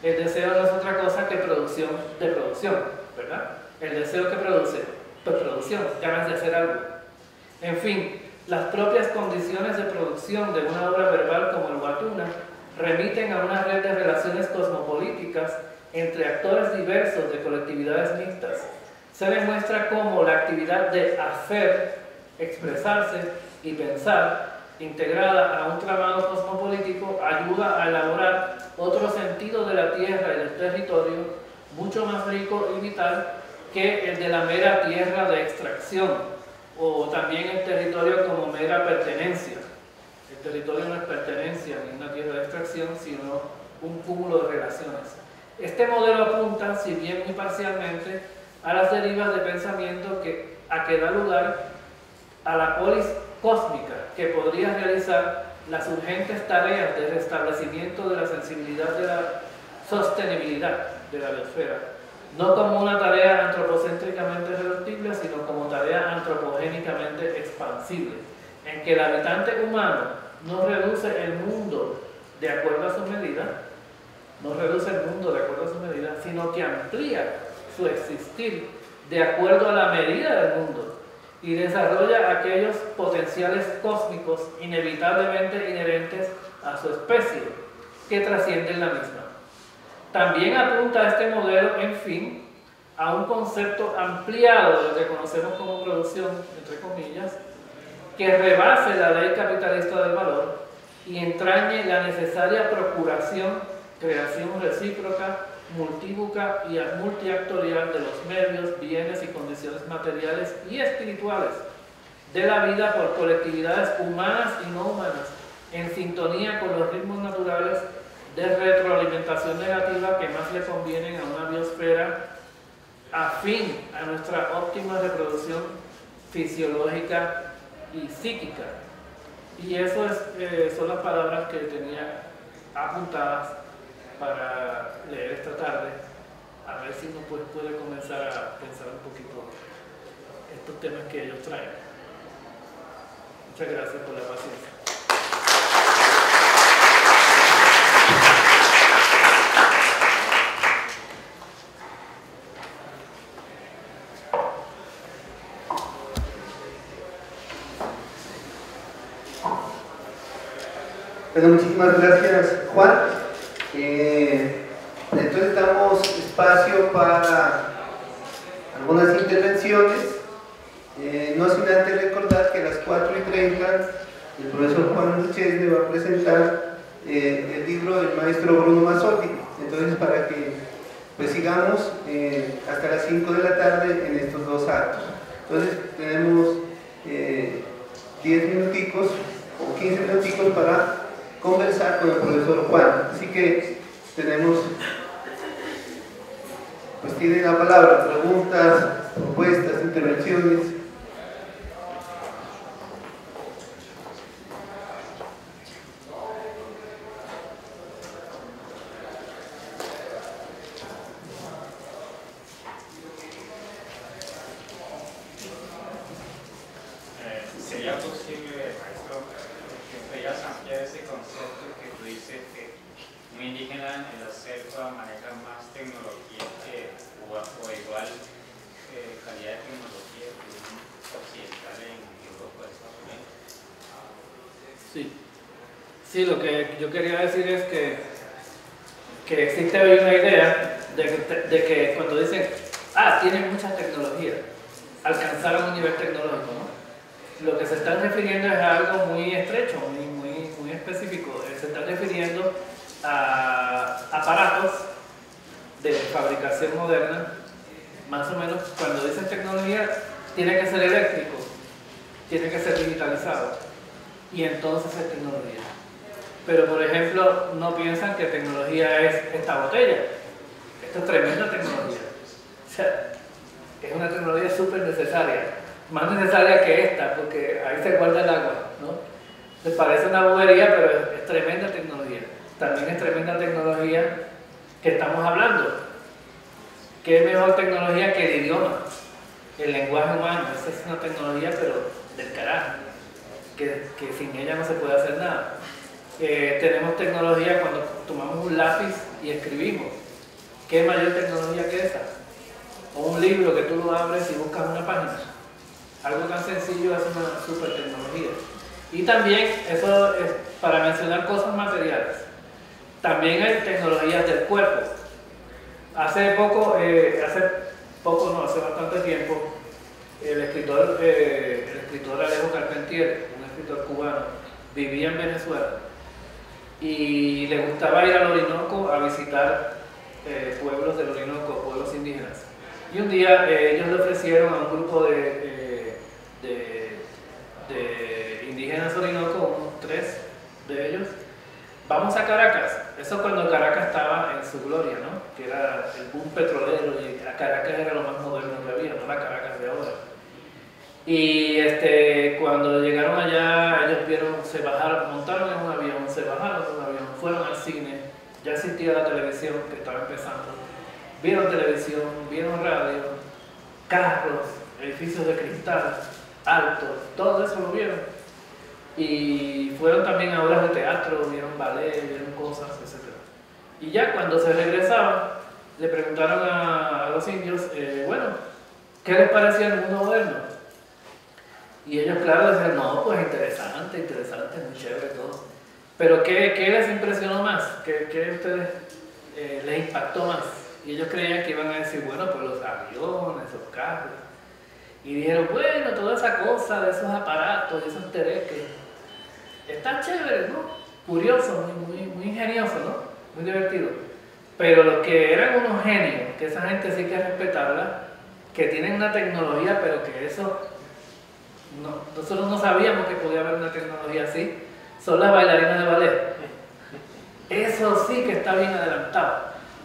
El deseo no es otra cosa que producción de producción, ¿verdad? El deseo que produce, pues producción, ganas de hacer algo. En fin, las propias condiciones de producción de una obra verbal como el Watunna remiten a una red de relaciones cosmopolíticas entre actores diversos de colectividades mixtas. Se demuestra cómo la actividad de hacer, expresarse y pensar, integrada a un tramado cosmopolítico, ayuda a elaborar otro sentido de la tierra y del territorio mucho más rico y vital que el de la mera tierra de extracción, o también el territorio como mera pertenencia. El territorio no es pertenencia ni una tierra de extracción, sino un cúmulo de relaciones. Este modelo apunta, si bien muy parcialmente, a las derivas de pensamiento que, a que da lugar a la polis cósmica que podría realizar las urgentes tareas de restablecimiento de la sensibilidad de la sostenibilidad de la biosfera, no como una tarea antropocéntricamente reductible, sino como tarea antropogénicamente expansible, en que el habitante humano no reduce el mundo de acuerdo a su medida, no reduce el mundo de acuerdo a su medida, sino que amplía su existir de acuerdo a la medida del mundo, y desarrolla aquellos potenciales cósmicos inevitablemente inherentes a su especie, que trascienden la misma. También apunta a este modelo, en fin, a un concepto ampliado de lo que conocemos como producción, entre comillas, que rebase la ley capitalista del valor y entrañe la necesaria procuración, creación recíproca, multíbuca y multiactorial de los medios, bienes y condiciones materiales y espirituales de la vida por colectividades humanas y no humanas, en sintonía con los ritmos naturales de retroalimentación negativa que más le convienen a una biosfera afín a nuestra óptima reproducción fisiológica y psíquica. Y eso es, eh, son las palabras que tenía apuntadas para leer esta tarde, a ver si uno puede, puede comenzar a pensar un poquito estos temas que ellos traen. Muchas gracias por la paciencia. Bueno, muchísimas gracias, Juan. Eh, entonces damos espacio para algunas intervenciones. Eh, no sin antes recordar que a las cuatro y treinta el profesor Juan Luchés le va a presentar eh, el libro del maestro Bruno Mazzotti. Entonces, para que pues, sigamos eh, hasta las cinco de la tarde en estos dos actos. Entonces, tenemos eh, diez minuticos o quince minuticos para conversar con el profesor Juan. Así que tenemos, pues tiene la palabra, preguntas, propuestas, intervenciones. Sí, lo que yo quería decir es que, que existe hoy una idea de que, de que cuando dicen, ah, tienen muchas tecnologías, alcanzaron un nivel tecnológico, ¿no? Lo que se están refiriendo es a algo muy estrecho, muy, muy, muy específico. Se están refiriendo a aparatos de fabricación moderna, más o menos. Cuando dicen tecnología, tiene que ser eléctrico, tiene que ser digitalizado, y entonces es tecnología. Pero, por ejemplo, no piensan que tecnología es esta botella. Esta es tremenda tecnología. O sea, es una tecnología súper necesaria. Más necesaria que esta, porque ahí se guarda el agua, ¿no? Se parece una bobería, pero es, es tremenda tecnología. También es tremenda tecnología que estamos hablando. ¿Qué mejor tecnología que el idioma? El lenguaje humano. Esa es una tecnología, pero del carajo. Que, que sin ella no se puede hacer nada. Eh, tenemos tecnología cuando tomamos un lápiz y escribimos. ¿Qué mayor tecnología que esa? O un libro que tú lo abres y buscas una página. Algo tan sencillo es una super tecnología. Y también, eso es para mencionar cosas materiales, también hay tecnologías del cuerpo. Hace poco, eh, hace poco no, hace bastante tiempo, el escritor, eh, el escritor Alejo Carpentier, un escritor cubano, vivía en Venezuela. Y le gustaba ir al Orinoco a visitar eh, pueblos del Orinoco, pueblos indígenas. Y un día eh, ellos le ofrecieron a un grupo de, eh, de, de indígenas Orinoco, unos tres de ellos, vamos a Caracas. Eso cuando Caracas estaba en su gloria, ¿no? Que era el boom petrolero y a Caracas era lo más moderno que había, no la Caracas de ahora. Y este, cuando llegaron allá, ellos vieron, se bajaron, montaron en un avión, se bajaron en un avión, fueron al cine, ya existía la televisión que estaba empezando, vieron televisión, vieron radio, carros, edificios de cristal, altos, todo eso lo vieron. Y fueron también a obras de teatro, vieron ballet, vieron cosas, etcétera. Y ya cuando se regresaban, le preguntaron a, a los indios, eh, bueno, ¿qué les parecía el mundo moderno? Y ellos, claro, decían, no, pues interesante, interesante, muy chévere todo. Pero ¿qué, qué les impresionó más? ¿Qué, qué a ustedes eh, les impactó más? Y ellos creían que iban a decir, bueno, pues los aviones, los carros. Y dijeron, bueno, toda esa cosa de esos aparatos, de esos tereques. Está chévere, ¿no? Curioso, muy, muy, muy ingenioso, ¿no? Muy divertido. Pero los que eran unos genios, que esa gente sí que es respetable, que tienen una tecnología, pero que eso... No, nosotros no sabíamos que podía haber una tecnología así, son las bailarinas de ballet. Eso sí que está bien adelantado,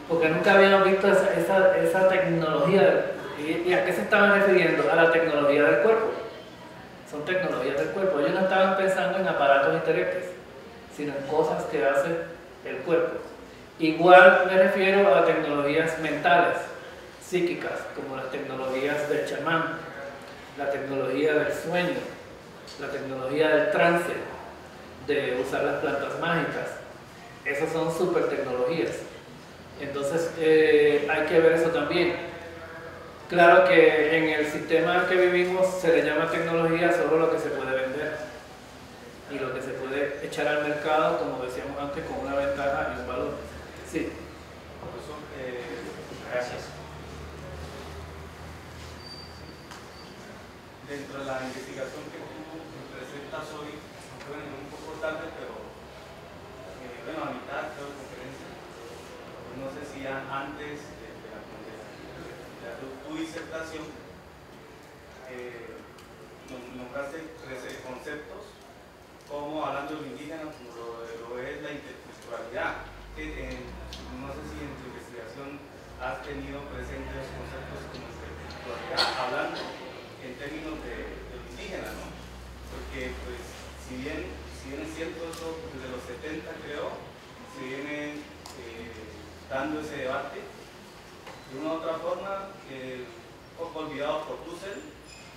porque nunca habíamos visto esa, esa, esa tecnología. ¿Y, ¿Y a qué se estaban refiriendo? A la tecnología del cuerpo. Son tecnologías del cuerpo. Ellos no estaban pensando en aparatos intelectuales, sino en cosas que hace el cuerpo. Igual me refiero a tecnologías mentales, psíquicas, como las tecnologías del chamán, la tecnología del sueño, la tecnología del trance, de usar las plantas mágicas. Esas son super tecnologías. Entonces eh, hay que ver eso también. Claro que en el sistema que vivimos se le llama tecnología solo lo que se puede vender y lo que se puede echar al mercado, como decíamos antes, con una ventaja y un valor. Sí. Profesor, eh, gracias. Dentro de la investigación que tú presentas hoy, bueno, un poco tarde, pero eh, bueno, a mitad de la conferencia, no sé si ya antes de, de la conferencia, tu disertación, eh, nombraste trece conceptos, como hablando del indígena, como lo, lo es la interculturalidad, que eh, no sé si en tu investigación has tenido presentes los conceptos como interculturalidad, hablando en términos de, de lo indígena, ¿no? Porque, pues, si bien, si bien es cierto, eso desde los setenta, creo, se viene eh, dando ese debate, de una u otra forma, eh, un poco olvidado por Dussel,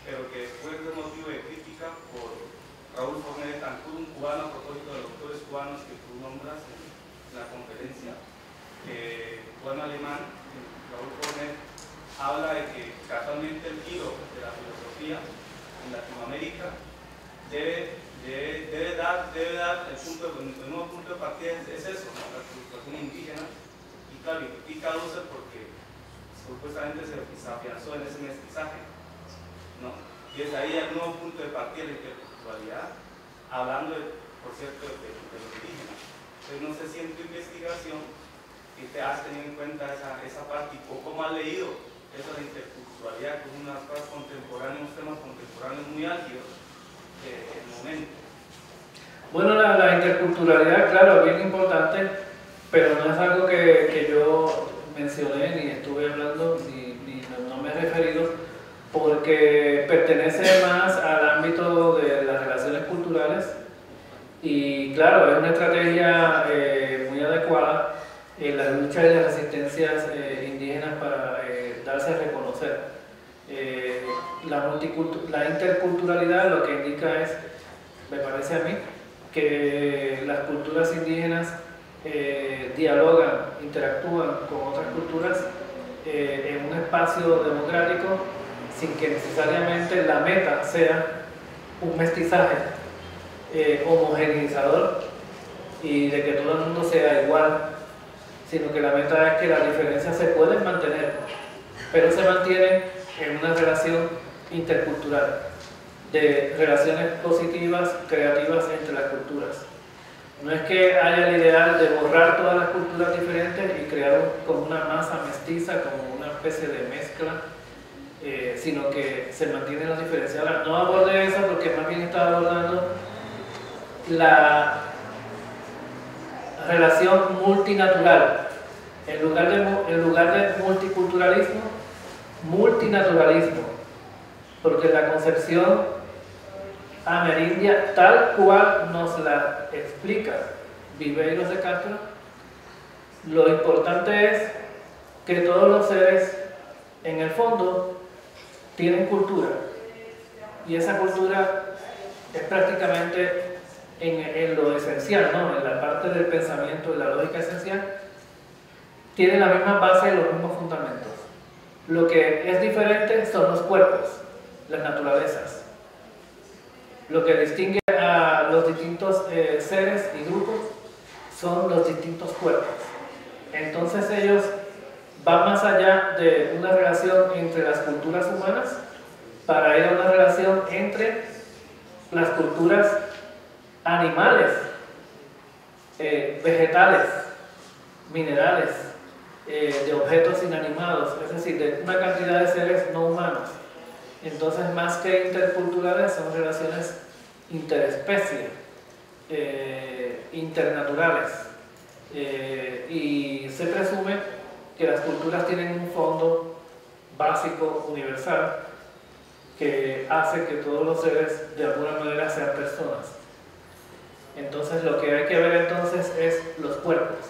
pero que después de motivo de crítica por Raúl Fornet de Cancún, cubano, a propósito de los autores cubanos que tú nombras en la conferencia, eh, cubano-alemán, Raúl Fornet, habla de que casualmente el giro de la filosofía en Latinoamérica debe, debe, debe, dar, debe dar el, punto de, el nuevo punto de partida, es, es eso, ¿no? La situación indígena, y claro, y causa porque supuestamente se, se afianzó en ese mestizaje, ¿no? Y es ahí el nuevo punto de partida de la interculturalidad, hablando, de, por cierto, de, de los indígenas. Entonces, no sé si en tu investigación y te has tenido en cuenta esa, esa parte, o cómo has leído eso de interculturalidad, que es una de las cosas contemporáneas, unos temas contemporáneos muy álgidos eh, del momento. Bueno, la, la interculturalidad, claro, es bien importante, pero no es algo que, que yo mencioné, ni estuve hablando, ni, ni no me he referido, porque pertenece más al ámbito de las relaciones culturales y, claro, es una estrategia eh, muy adecuada en las luchas y las resistencias eh, indígenas para eh, darse a reconocer. Eh, la, la interculturalidad lo que indica es, me parece a mí, que las culturas indígenas eh, dialogan, interactúan con otras culturas eh, en un espacio democrático sin que necesariamente la meta sea un mestizaje eh, homogeneizador y de que todo el mundo sea igual, sino que la meta es que las diferencias se pueden mantener, pero se mantienen en una relación intercultural, de relaciones positivas, creativas entre las culturas. No es que haya el ideal de borrar todas las culturas diferentes y crear un, como una masa mestiza, como una especie de mezcla, eh, sino que se mantienen las diferencias. Ahora, no abordé eso porque más bien estaba abordando la relación multinatural, en lugar de, en lugar de multiculturalismo, multinaturalismo, porque la concepción amerindia, tal cual nos la explica Viveiros de Castro, lo importante es que todos los seres, en el fondo, tienen cultura, y esa cultura es prácticamente En, en lo esencial, ¿no? En la parte del pensamiento, en la lógica esencial, tiene la misma base y los mismos fundamentos. Lo que es diferente son los cuerpos, las naturalezas. Lo que distingue a los distintos eh, seres y grupos son los distintos cuerpos. Entonces ellos van más allá de una relación entre las culturas humanas para ir a una relación entre las culturas animales, eh, vegetales, minerales, eh, de objetos inanimados, es decir, de una cantidad de seres no humanos. Entonces, más que interculturales, son relaciones interespecie, eh, internaturales. Eh, y se presume que las culturas tienen un fondo básico, universal, que hace que todos los seres de alguna manera sean personas. Entonces lo que hay que ver entonces es los cuerpos,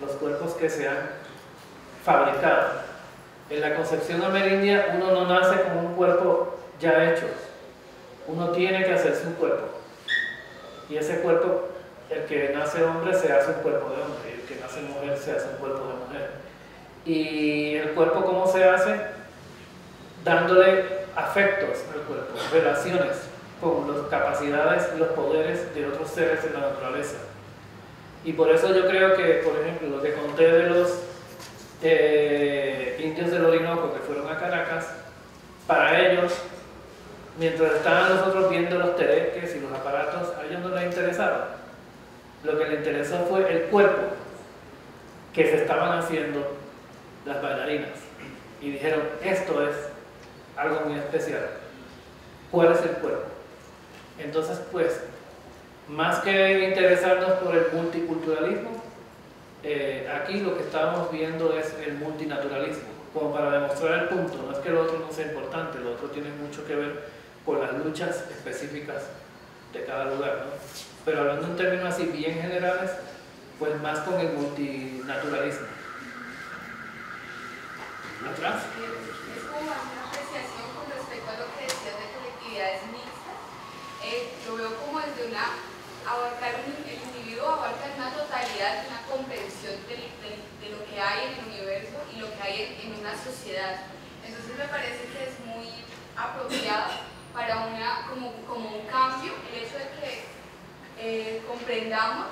los cuerpos que se han fabricado. En la concepción amerindia uno no nace con un cuerpo ya hecho, uno tiene que hacerse un cuerpo. Y ese cuerpo, el que nace hombre se hace un cuerpo de hombre, el que nace mujer se hace un cuerpo de mujer. Y el cuerpo ¿cómo se hace? Dándole afectos al cuerpo, relaciones. con las capacidades y los poderes de otros seres en la naturaleza. Y por eso yo creo que, por ejemplo, lo que conté de los eh, indios del Orinoco que fueron a Caracas, para ellos, mientras estaban nosotros viendo los tereques y los aparatos, a ellos no les interesaba. Lo que les interesó fue el cuerpo que se estaban haciendo las bailarinas. Y dijeron, esto es algo muy especial. ¿Cuál es el cuerpo? Entonces, pues, más que interesarnos por el multiculturalismo, eh, aquí lo que estamos viendo es el multinaturalismo, como para demostrar el punto. No es que lo otro no sea importante, lo otro tiene mucho que ver con las luchas específicas de cada lugar, ¿no? Pero hablando en términos así bien generales, pues más con el multinaturalismo. ¿Atrás? Es como una apreciación con respecto a lo que decías de colectividades mixtas. Eh, lo veo como desde una, abarcar un, el individuo abarca una totalidad, una comprensión de, de, de lo que hay en el universo y lo que hay en, en una sociedad. Entonces me parece que es muy apropiado para una, como, como un cambio, el hecho de que eh, comprendamos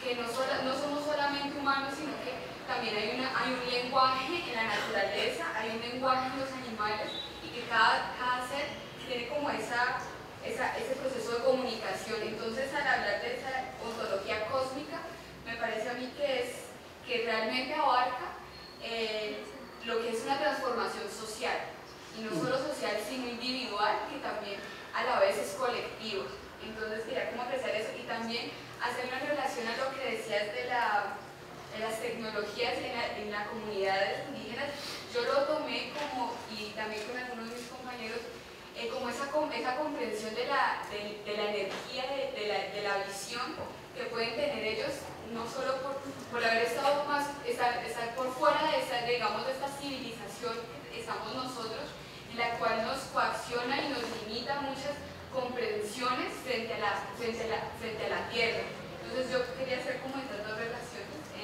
que no, sola, no somos solamente humanos, sino que también hay, una, hay un lenguaje en la naturaleza, hay un lenguaje en los animales, y que cada, cada ser tiene como esa, esa, ese proceso de comunicación. Entonces, al hablar de esa ontología cósmica, me parece a mí que, es, que realmente abarca eh, lo que es una transformación social, y no solo social, sino individual, que también a la vez es colectivo. Entonces, quería como apreciar eso, y también hacer una relación a lo que decías de la... de las tecnologías en las en la comunidades indígenas. Yo lo tomé como, y también con algunos de mis compañeros, eh, como esa, esa comprensión de la, de, de la energía, de, de, la, de la visión que pueden tener ellos, no solo por, por haber estado más, estar, estar por fuera de esa, digamos, de esta civilización que estamos nosotros, y la cual nos coacciona y nos limita muchas comprensiones frente a la, frente a la, frente a la tierra. Entonces yo quería hacer como estas dos relaciones.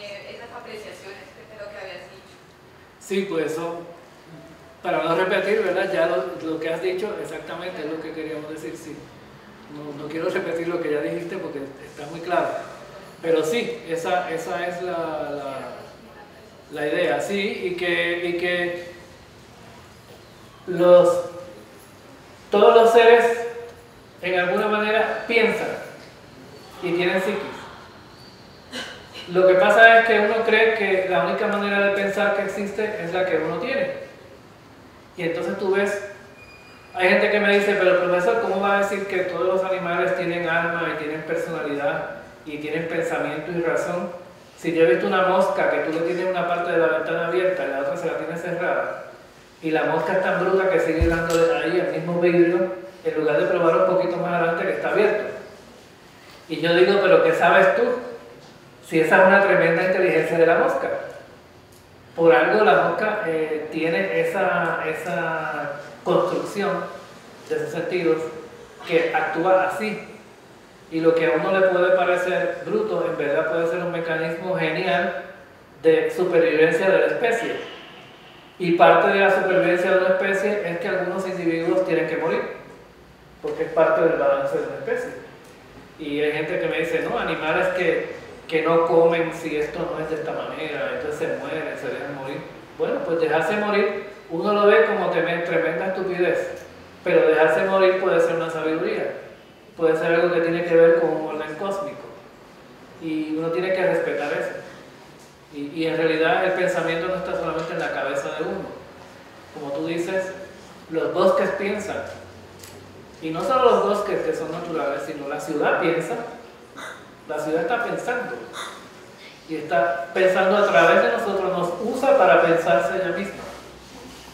Esas apreciaciones de lo que habías dicho. Sí, pues eso, para no repetir, ¿verdad? Ya lo, lo que has dicho exactamente es lo que queríamos decir, sí. No, no quiero repetir lo que ya dijiste porque está muy claro. Pero sí, esa, esa es la, la, la idea, sí, y que, y que los, todos los seres en alguna manera piensan y tienen psiquis. Lo que pasa es que uno cree que la única manera de pensar que existe es la que uno tiene. Y entonces tú ves, hay gente que me dice, pero profesor, ¿cómo va a decir que todos los animales tienen alma y tienen personalidad y tienen pensamiento y razón? Si yo he visto una mosca que tú le tienes una parte de la ventana abierta y la otra se la tienes cerrada, y la mosca es tan bruta que sigue dándole ahí al mismo vidrio en lugar de probar un poquito más adelante que está abierto. Y yo digo, pero ¿qué sabes tú? Si esa es una tremenda inteligencia de la mosca. Por algo la mosca eh, tiene esa, esa construcción de sus sentidos que actúa así. Y lo que a uno le puede parecer bruto, en verdad puede ser un mecanismo genial de supervivencia de la especie. Y parte de la supervivencia de una especie es que algunos individuos tienen que morir, porque es parte del balance de una especie. Y hay gente que me dice, no, animales que... que no comen si esto no es de esta manera, entonces se mueren, se dejan morir. Bueno, pues dejarse morir, uno lo ve como tremenda estupidez, pero dejarse morir puede ser una sabiduría, puede ser algo que tiene que ver con un orden cósmico, y uno tiene que respetar eso. Y, y en realidad el pensamiento no está solamente en la cabeza de uno. Como tú dices, los bosques piensan, y no solo los bosques que son naturales, sino la ciudad piensa. La ciudad está pensando, y está pensando a través de nosotros, nos usa para pensarse ella misma,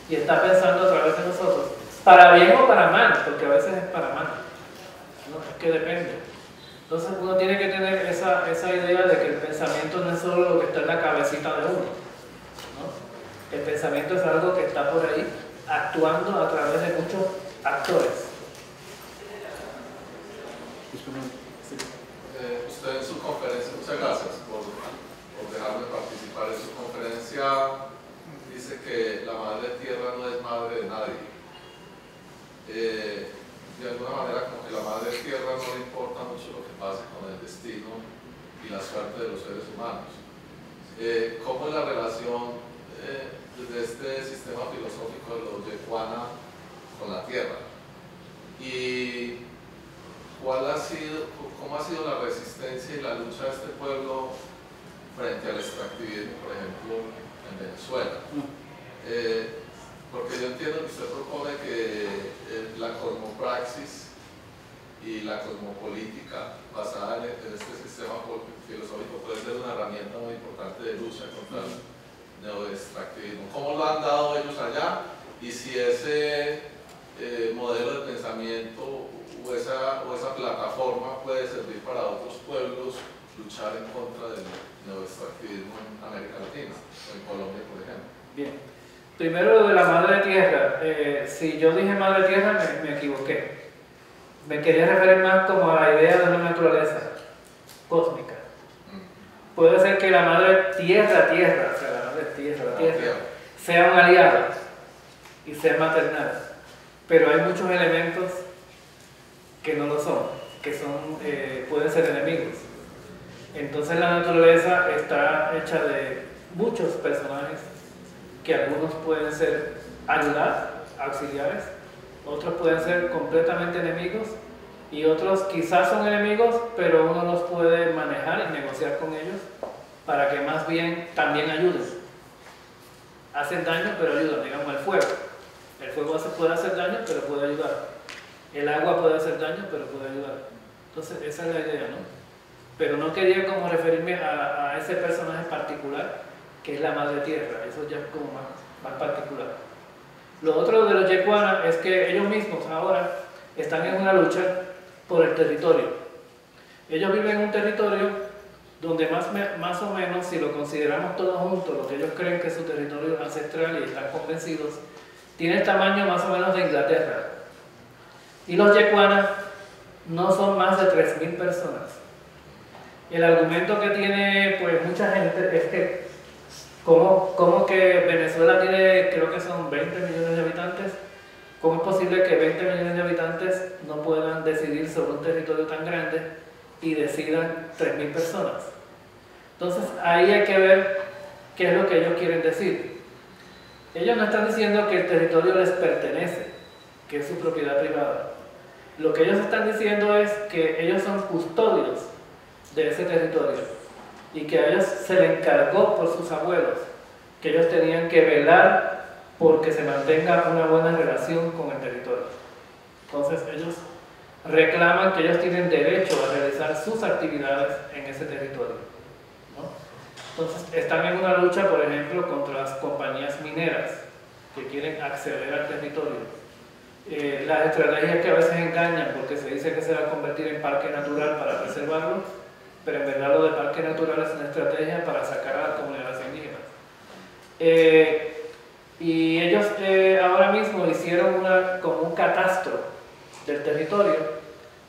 y está pensando a través de nosotros, para bien o para mal, porque a veces es para mal, ¿no? Es que depende. Entonces uno tiene que tener esa, esa idea de que el pensamiento no es solo lo que está en la cabecita de uno, ¿no? El pensamiento es algo que está por ahí, actuando a través de muchos actores. Eh, usted en su conferencia, muchas gracias por, por dejarme participar en su conferencia, dice que la madre tierra no es madre de nadie. Eh, de alguna manera, como que la madre parte de los seres humanos. Eh, ¿Cómo es la relación eh, de este sistema filosófico de los Ye'kuana con la tierra? ¿Y cuál ha sido, cómo ha sido la resistencia y la lucha de este pueblo frente al extractivismo, por ejemplo, en Venezuela? Eh, porque yo entiendo que usted propone que eh, la cosmopraxis y la cosmopolítica basada en este sistema filosófico puede ser una herramienta muy importante de lucha contra el neoextractivismo. ¿Cómo lo han dado ellos allá? Y si ese eh, modelo de pensamiento o esa, o esa plataforma puede servir para otros pueblos luchar en contra del neoextractivismo en América Latina, en Colombia, por ejemplo. Bien, primero de la madre tierra. Eh, si yo dije madre tierra, me, me equivoqué. Me quería referir más como a la idea de una naturaleza cósmica. Puede ser que la madre tierra, tierra, o sea, la madre tierra, la tierra, sea un aliado y sea maternal. Pero hay muchos elementos que no lo son, que son, eh, pueden ser enemigos. Entonces la naturaleza está hecha de muchos personajes que algunos pueden ser ayudados, auxiliares, otros pueden ser completamente enemigos y otros quizás son enemigos, pero uno los puede manejar y negociar con ellos para que más bien también ayuden. Hacen daño, pero ayudan, digamos el fuego. El fuego puede hacer daño, pero puede ayudar. El agua puede hacer daño, pero puede ayudar. Entonces esa es la idea, ¿no? Pero no quería como referirme a, a ese personaje particular que es la madre tierra, eso ya es como más, más particular. Lo otro de los Ye'kuana es que ellos mismos ahora están en una lucha por el territorio. Ellos viven en un territorio donde más, más o menos, si lo consideramos todos juntos, lo que ellos creen que es su territorio ancestral y están convencidos, tiene el tamaño más o menos de Inglaterra. Y los Ye'kuana no son más de tres mil personas. El argumento que tiene pues mucha gente es que ¿Cómo, ¿Cómo que Venezuela tiene, creo que son veinte millones de habitantes? ¿Cómo es posible que veinte millones de habitantes no puedan decidir sobre un territorio tan grande y decidan tres mil personas? Entonces ahí hay que ver qué es lo que ellos quieren decir. Ellos no están diciendo que el territorio les pertenece, que es su propiedad privada. Lo que ellos están diciendo es que ellos son custodios de ese territorio y que a ellos se les encargó por sus abuelos, que ellos tenían que velar porque se mantenga una buena relación con el territorio. Entonces ellos reclaman que ellos tienen derecho a realizar sus actividades en ese territorio, ¿no? Entonces están en una lucha, por ejemplo, contra las compañías mineras que quieren acceder al territorio. Eh, las estrategias que a veces engañan porque se dice que se va a convertir en parque natural para preservarlo, pero en verdad lo de parque natural es una estrategia para sacar a las comunidades indígenas. Eh, y ellos eh, ahora mismo hicieron una, como un catastro del territorio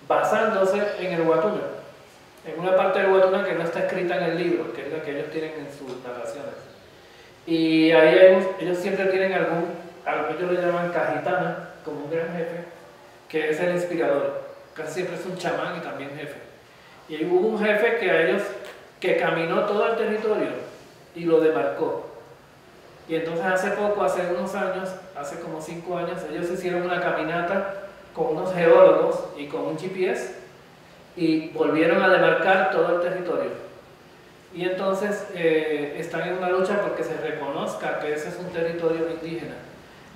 basándose en el Watunna, en una parte del Watunna que no está escrita en el libro, que es la que ellos tienen en sus narraciones. Y ahí ellos, ellos siempre tienen algún, a lo que ellos le llaman cajitana, como un gran jefe, que es el inspirador. Casi siempre es un chamán y también jefe. Y hubo un jefe que a ellos, que caminó todo el territorio y lo demarcó. Y entonces hace poco, hace unos años, hace como cinco años, ellos hicieron una caminata con unos geólogos y con un G P S y volvieron a demarcar todo el territorio. Y entonces eh, están en una lucha porque se reconozca que ese es un territorio indígena.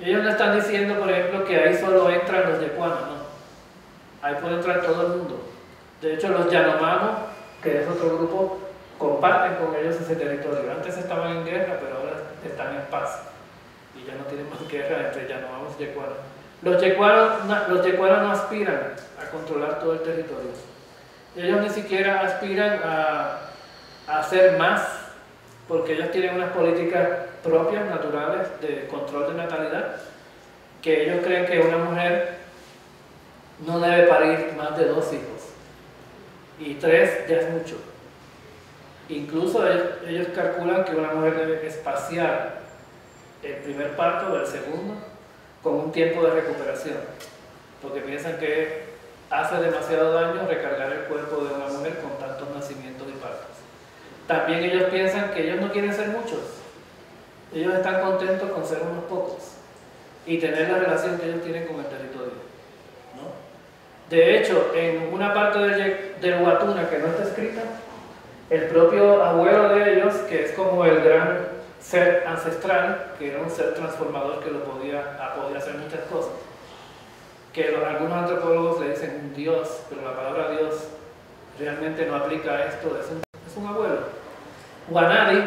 Ellos no están diciendo, por ejemplo, que ahí solo entran los Ye'kuana, no. Ahí puede entrar todo el mundo. De hecho, los Yanomamos, que es otro grupo, comparten con ellos ese territorio. Antes estaban en guerra, pero ahora están en paz. Y ya no tienen más guerra entre Yanomamos y Ye'kuana. Los Ye'kuana, los Ye'kuana no aspiran a controlar todo el territorio. Ellos ni siquiera aspiran a, a hacer más, porque ellos tienen unas políticas propias, naturales, de control de natalidad, que ellos creen que una mujer no debe parir más de dos hijos. Y tres ya es mucho. Incluso ellos, ellos calculan que una mujer debe espaciar el primer parto del segundo con un tiempo de recuperación, porque piensan que hace demasiado daño recargar el cuerpo de una mujer con tantos nacimientos y partos. también ellos piensan que ellos no quieren ser muchos, ellos están contentos con ser unos pocos y tener la relación que ellos tienen con el territorio, ¿no? De hecho, en una parte del, del Watunna que no está escrita, el propio abuelo de ellos, que es como el gran ser ancestral, que era un ser transformador que lo podía, podía hacer muchas cosas, que los, algunos antropólogos le dicen un dios, pero la palabra dios realmente no aplica a esto, es un, es un abuelo. Wanadi,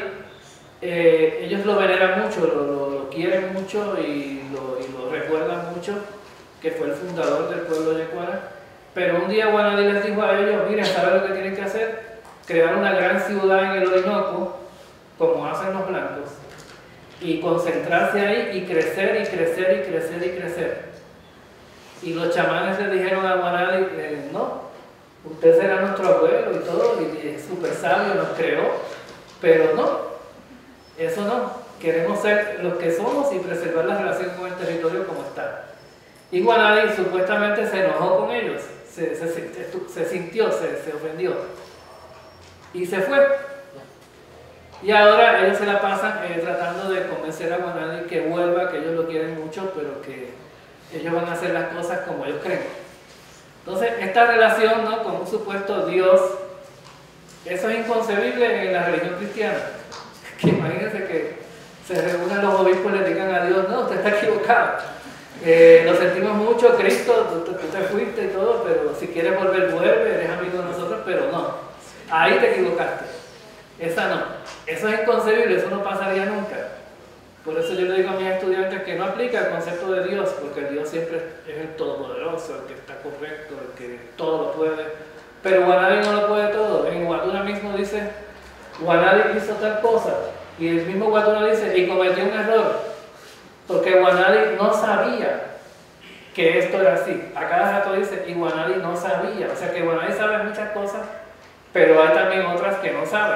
eh, ellos lo veneran mucho, lo, lo, lo quieren mucho y lo, y lo recuerdan mucho, que fue el fundador del pueblo Ye'kuana, pero un día Wanadi les dijo a ellos, miren, ¿saben lo que tienen que hacer? Crear una gran ciudad en el Orinoco, como hacen los blancos, y concentrarse ahí y crecer y crecer y crecer y crecer. Y los chamanes le dijeron a Wanadi, eh, no, usted será nuestro abuelo y todo, y es súper sabio, nos creó, pero no, eso no, queremos ser los que somos y preservar la relación con el territorio como está. Y Wanadi supuestamente se enojó con ellos, se, se, se, se sintió, se, se ofendió, y se fue. Y ahora ellos se la pasan eh, tratando de convencer a Wanadi que vuelva, que ellos lo quieren mucho, pero que ellos van a hacer las cosas como ellos creen. Entonces, esta relación, ¿no?, con un supuesto Dios, eso es inconcebible en la religión cristiana. Que imagínense que se reúnen los obispos y le digan a Dios, no, usted está equivocado. Eh, lo sentimos mucho, Cristo, tú, tú te fuiste y todo, pero si quieres volver, vuelve, eres amigo de nosotros, pero no. Ahí te equivocaste. Esa no. Eso es inconcebible, eso no pasaría nunca. Por eso yo le digo a mis estudiantes que no aplica el concepto de Dios, porque el Dios siempre es el todopoderoso, el que está correcto, el que todo lo puede. Pero Wanadi no lo puede todo. En Watunna mismo dice, Wanadi hizo tal cosa. Y el mismo Watunna dice, y cometió un error. Porque Wanadi no sabía que esto era así. A cada rato dice, y Wanadi no sabía. O sea que Wanadi sabe muchas cosas, pero hay también otras que no sabe,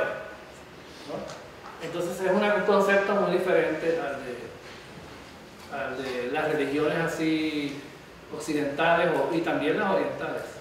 ¿no? Entonces es un concepto muy diferente al de, al de las religiones así occidentales o, y también las orientales.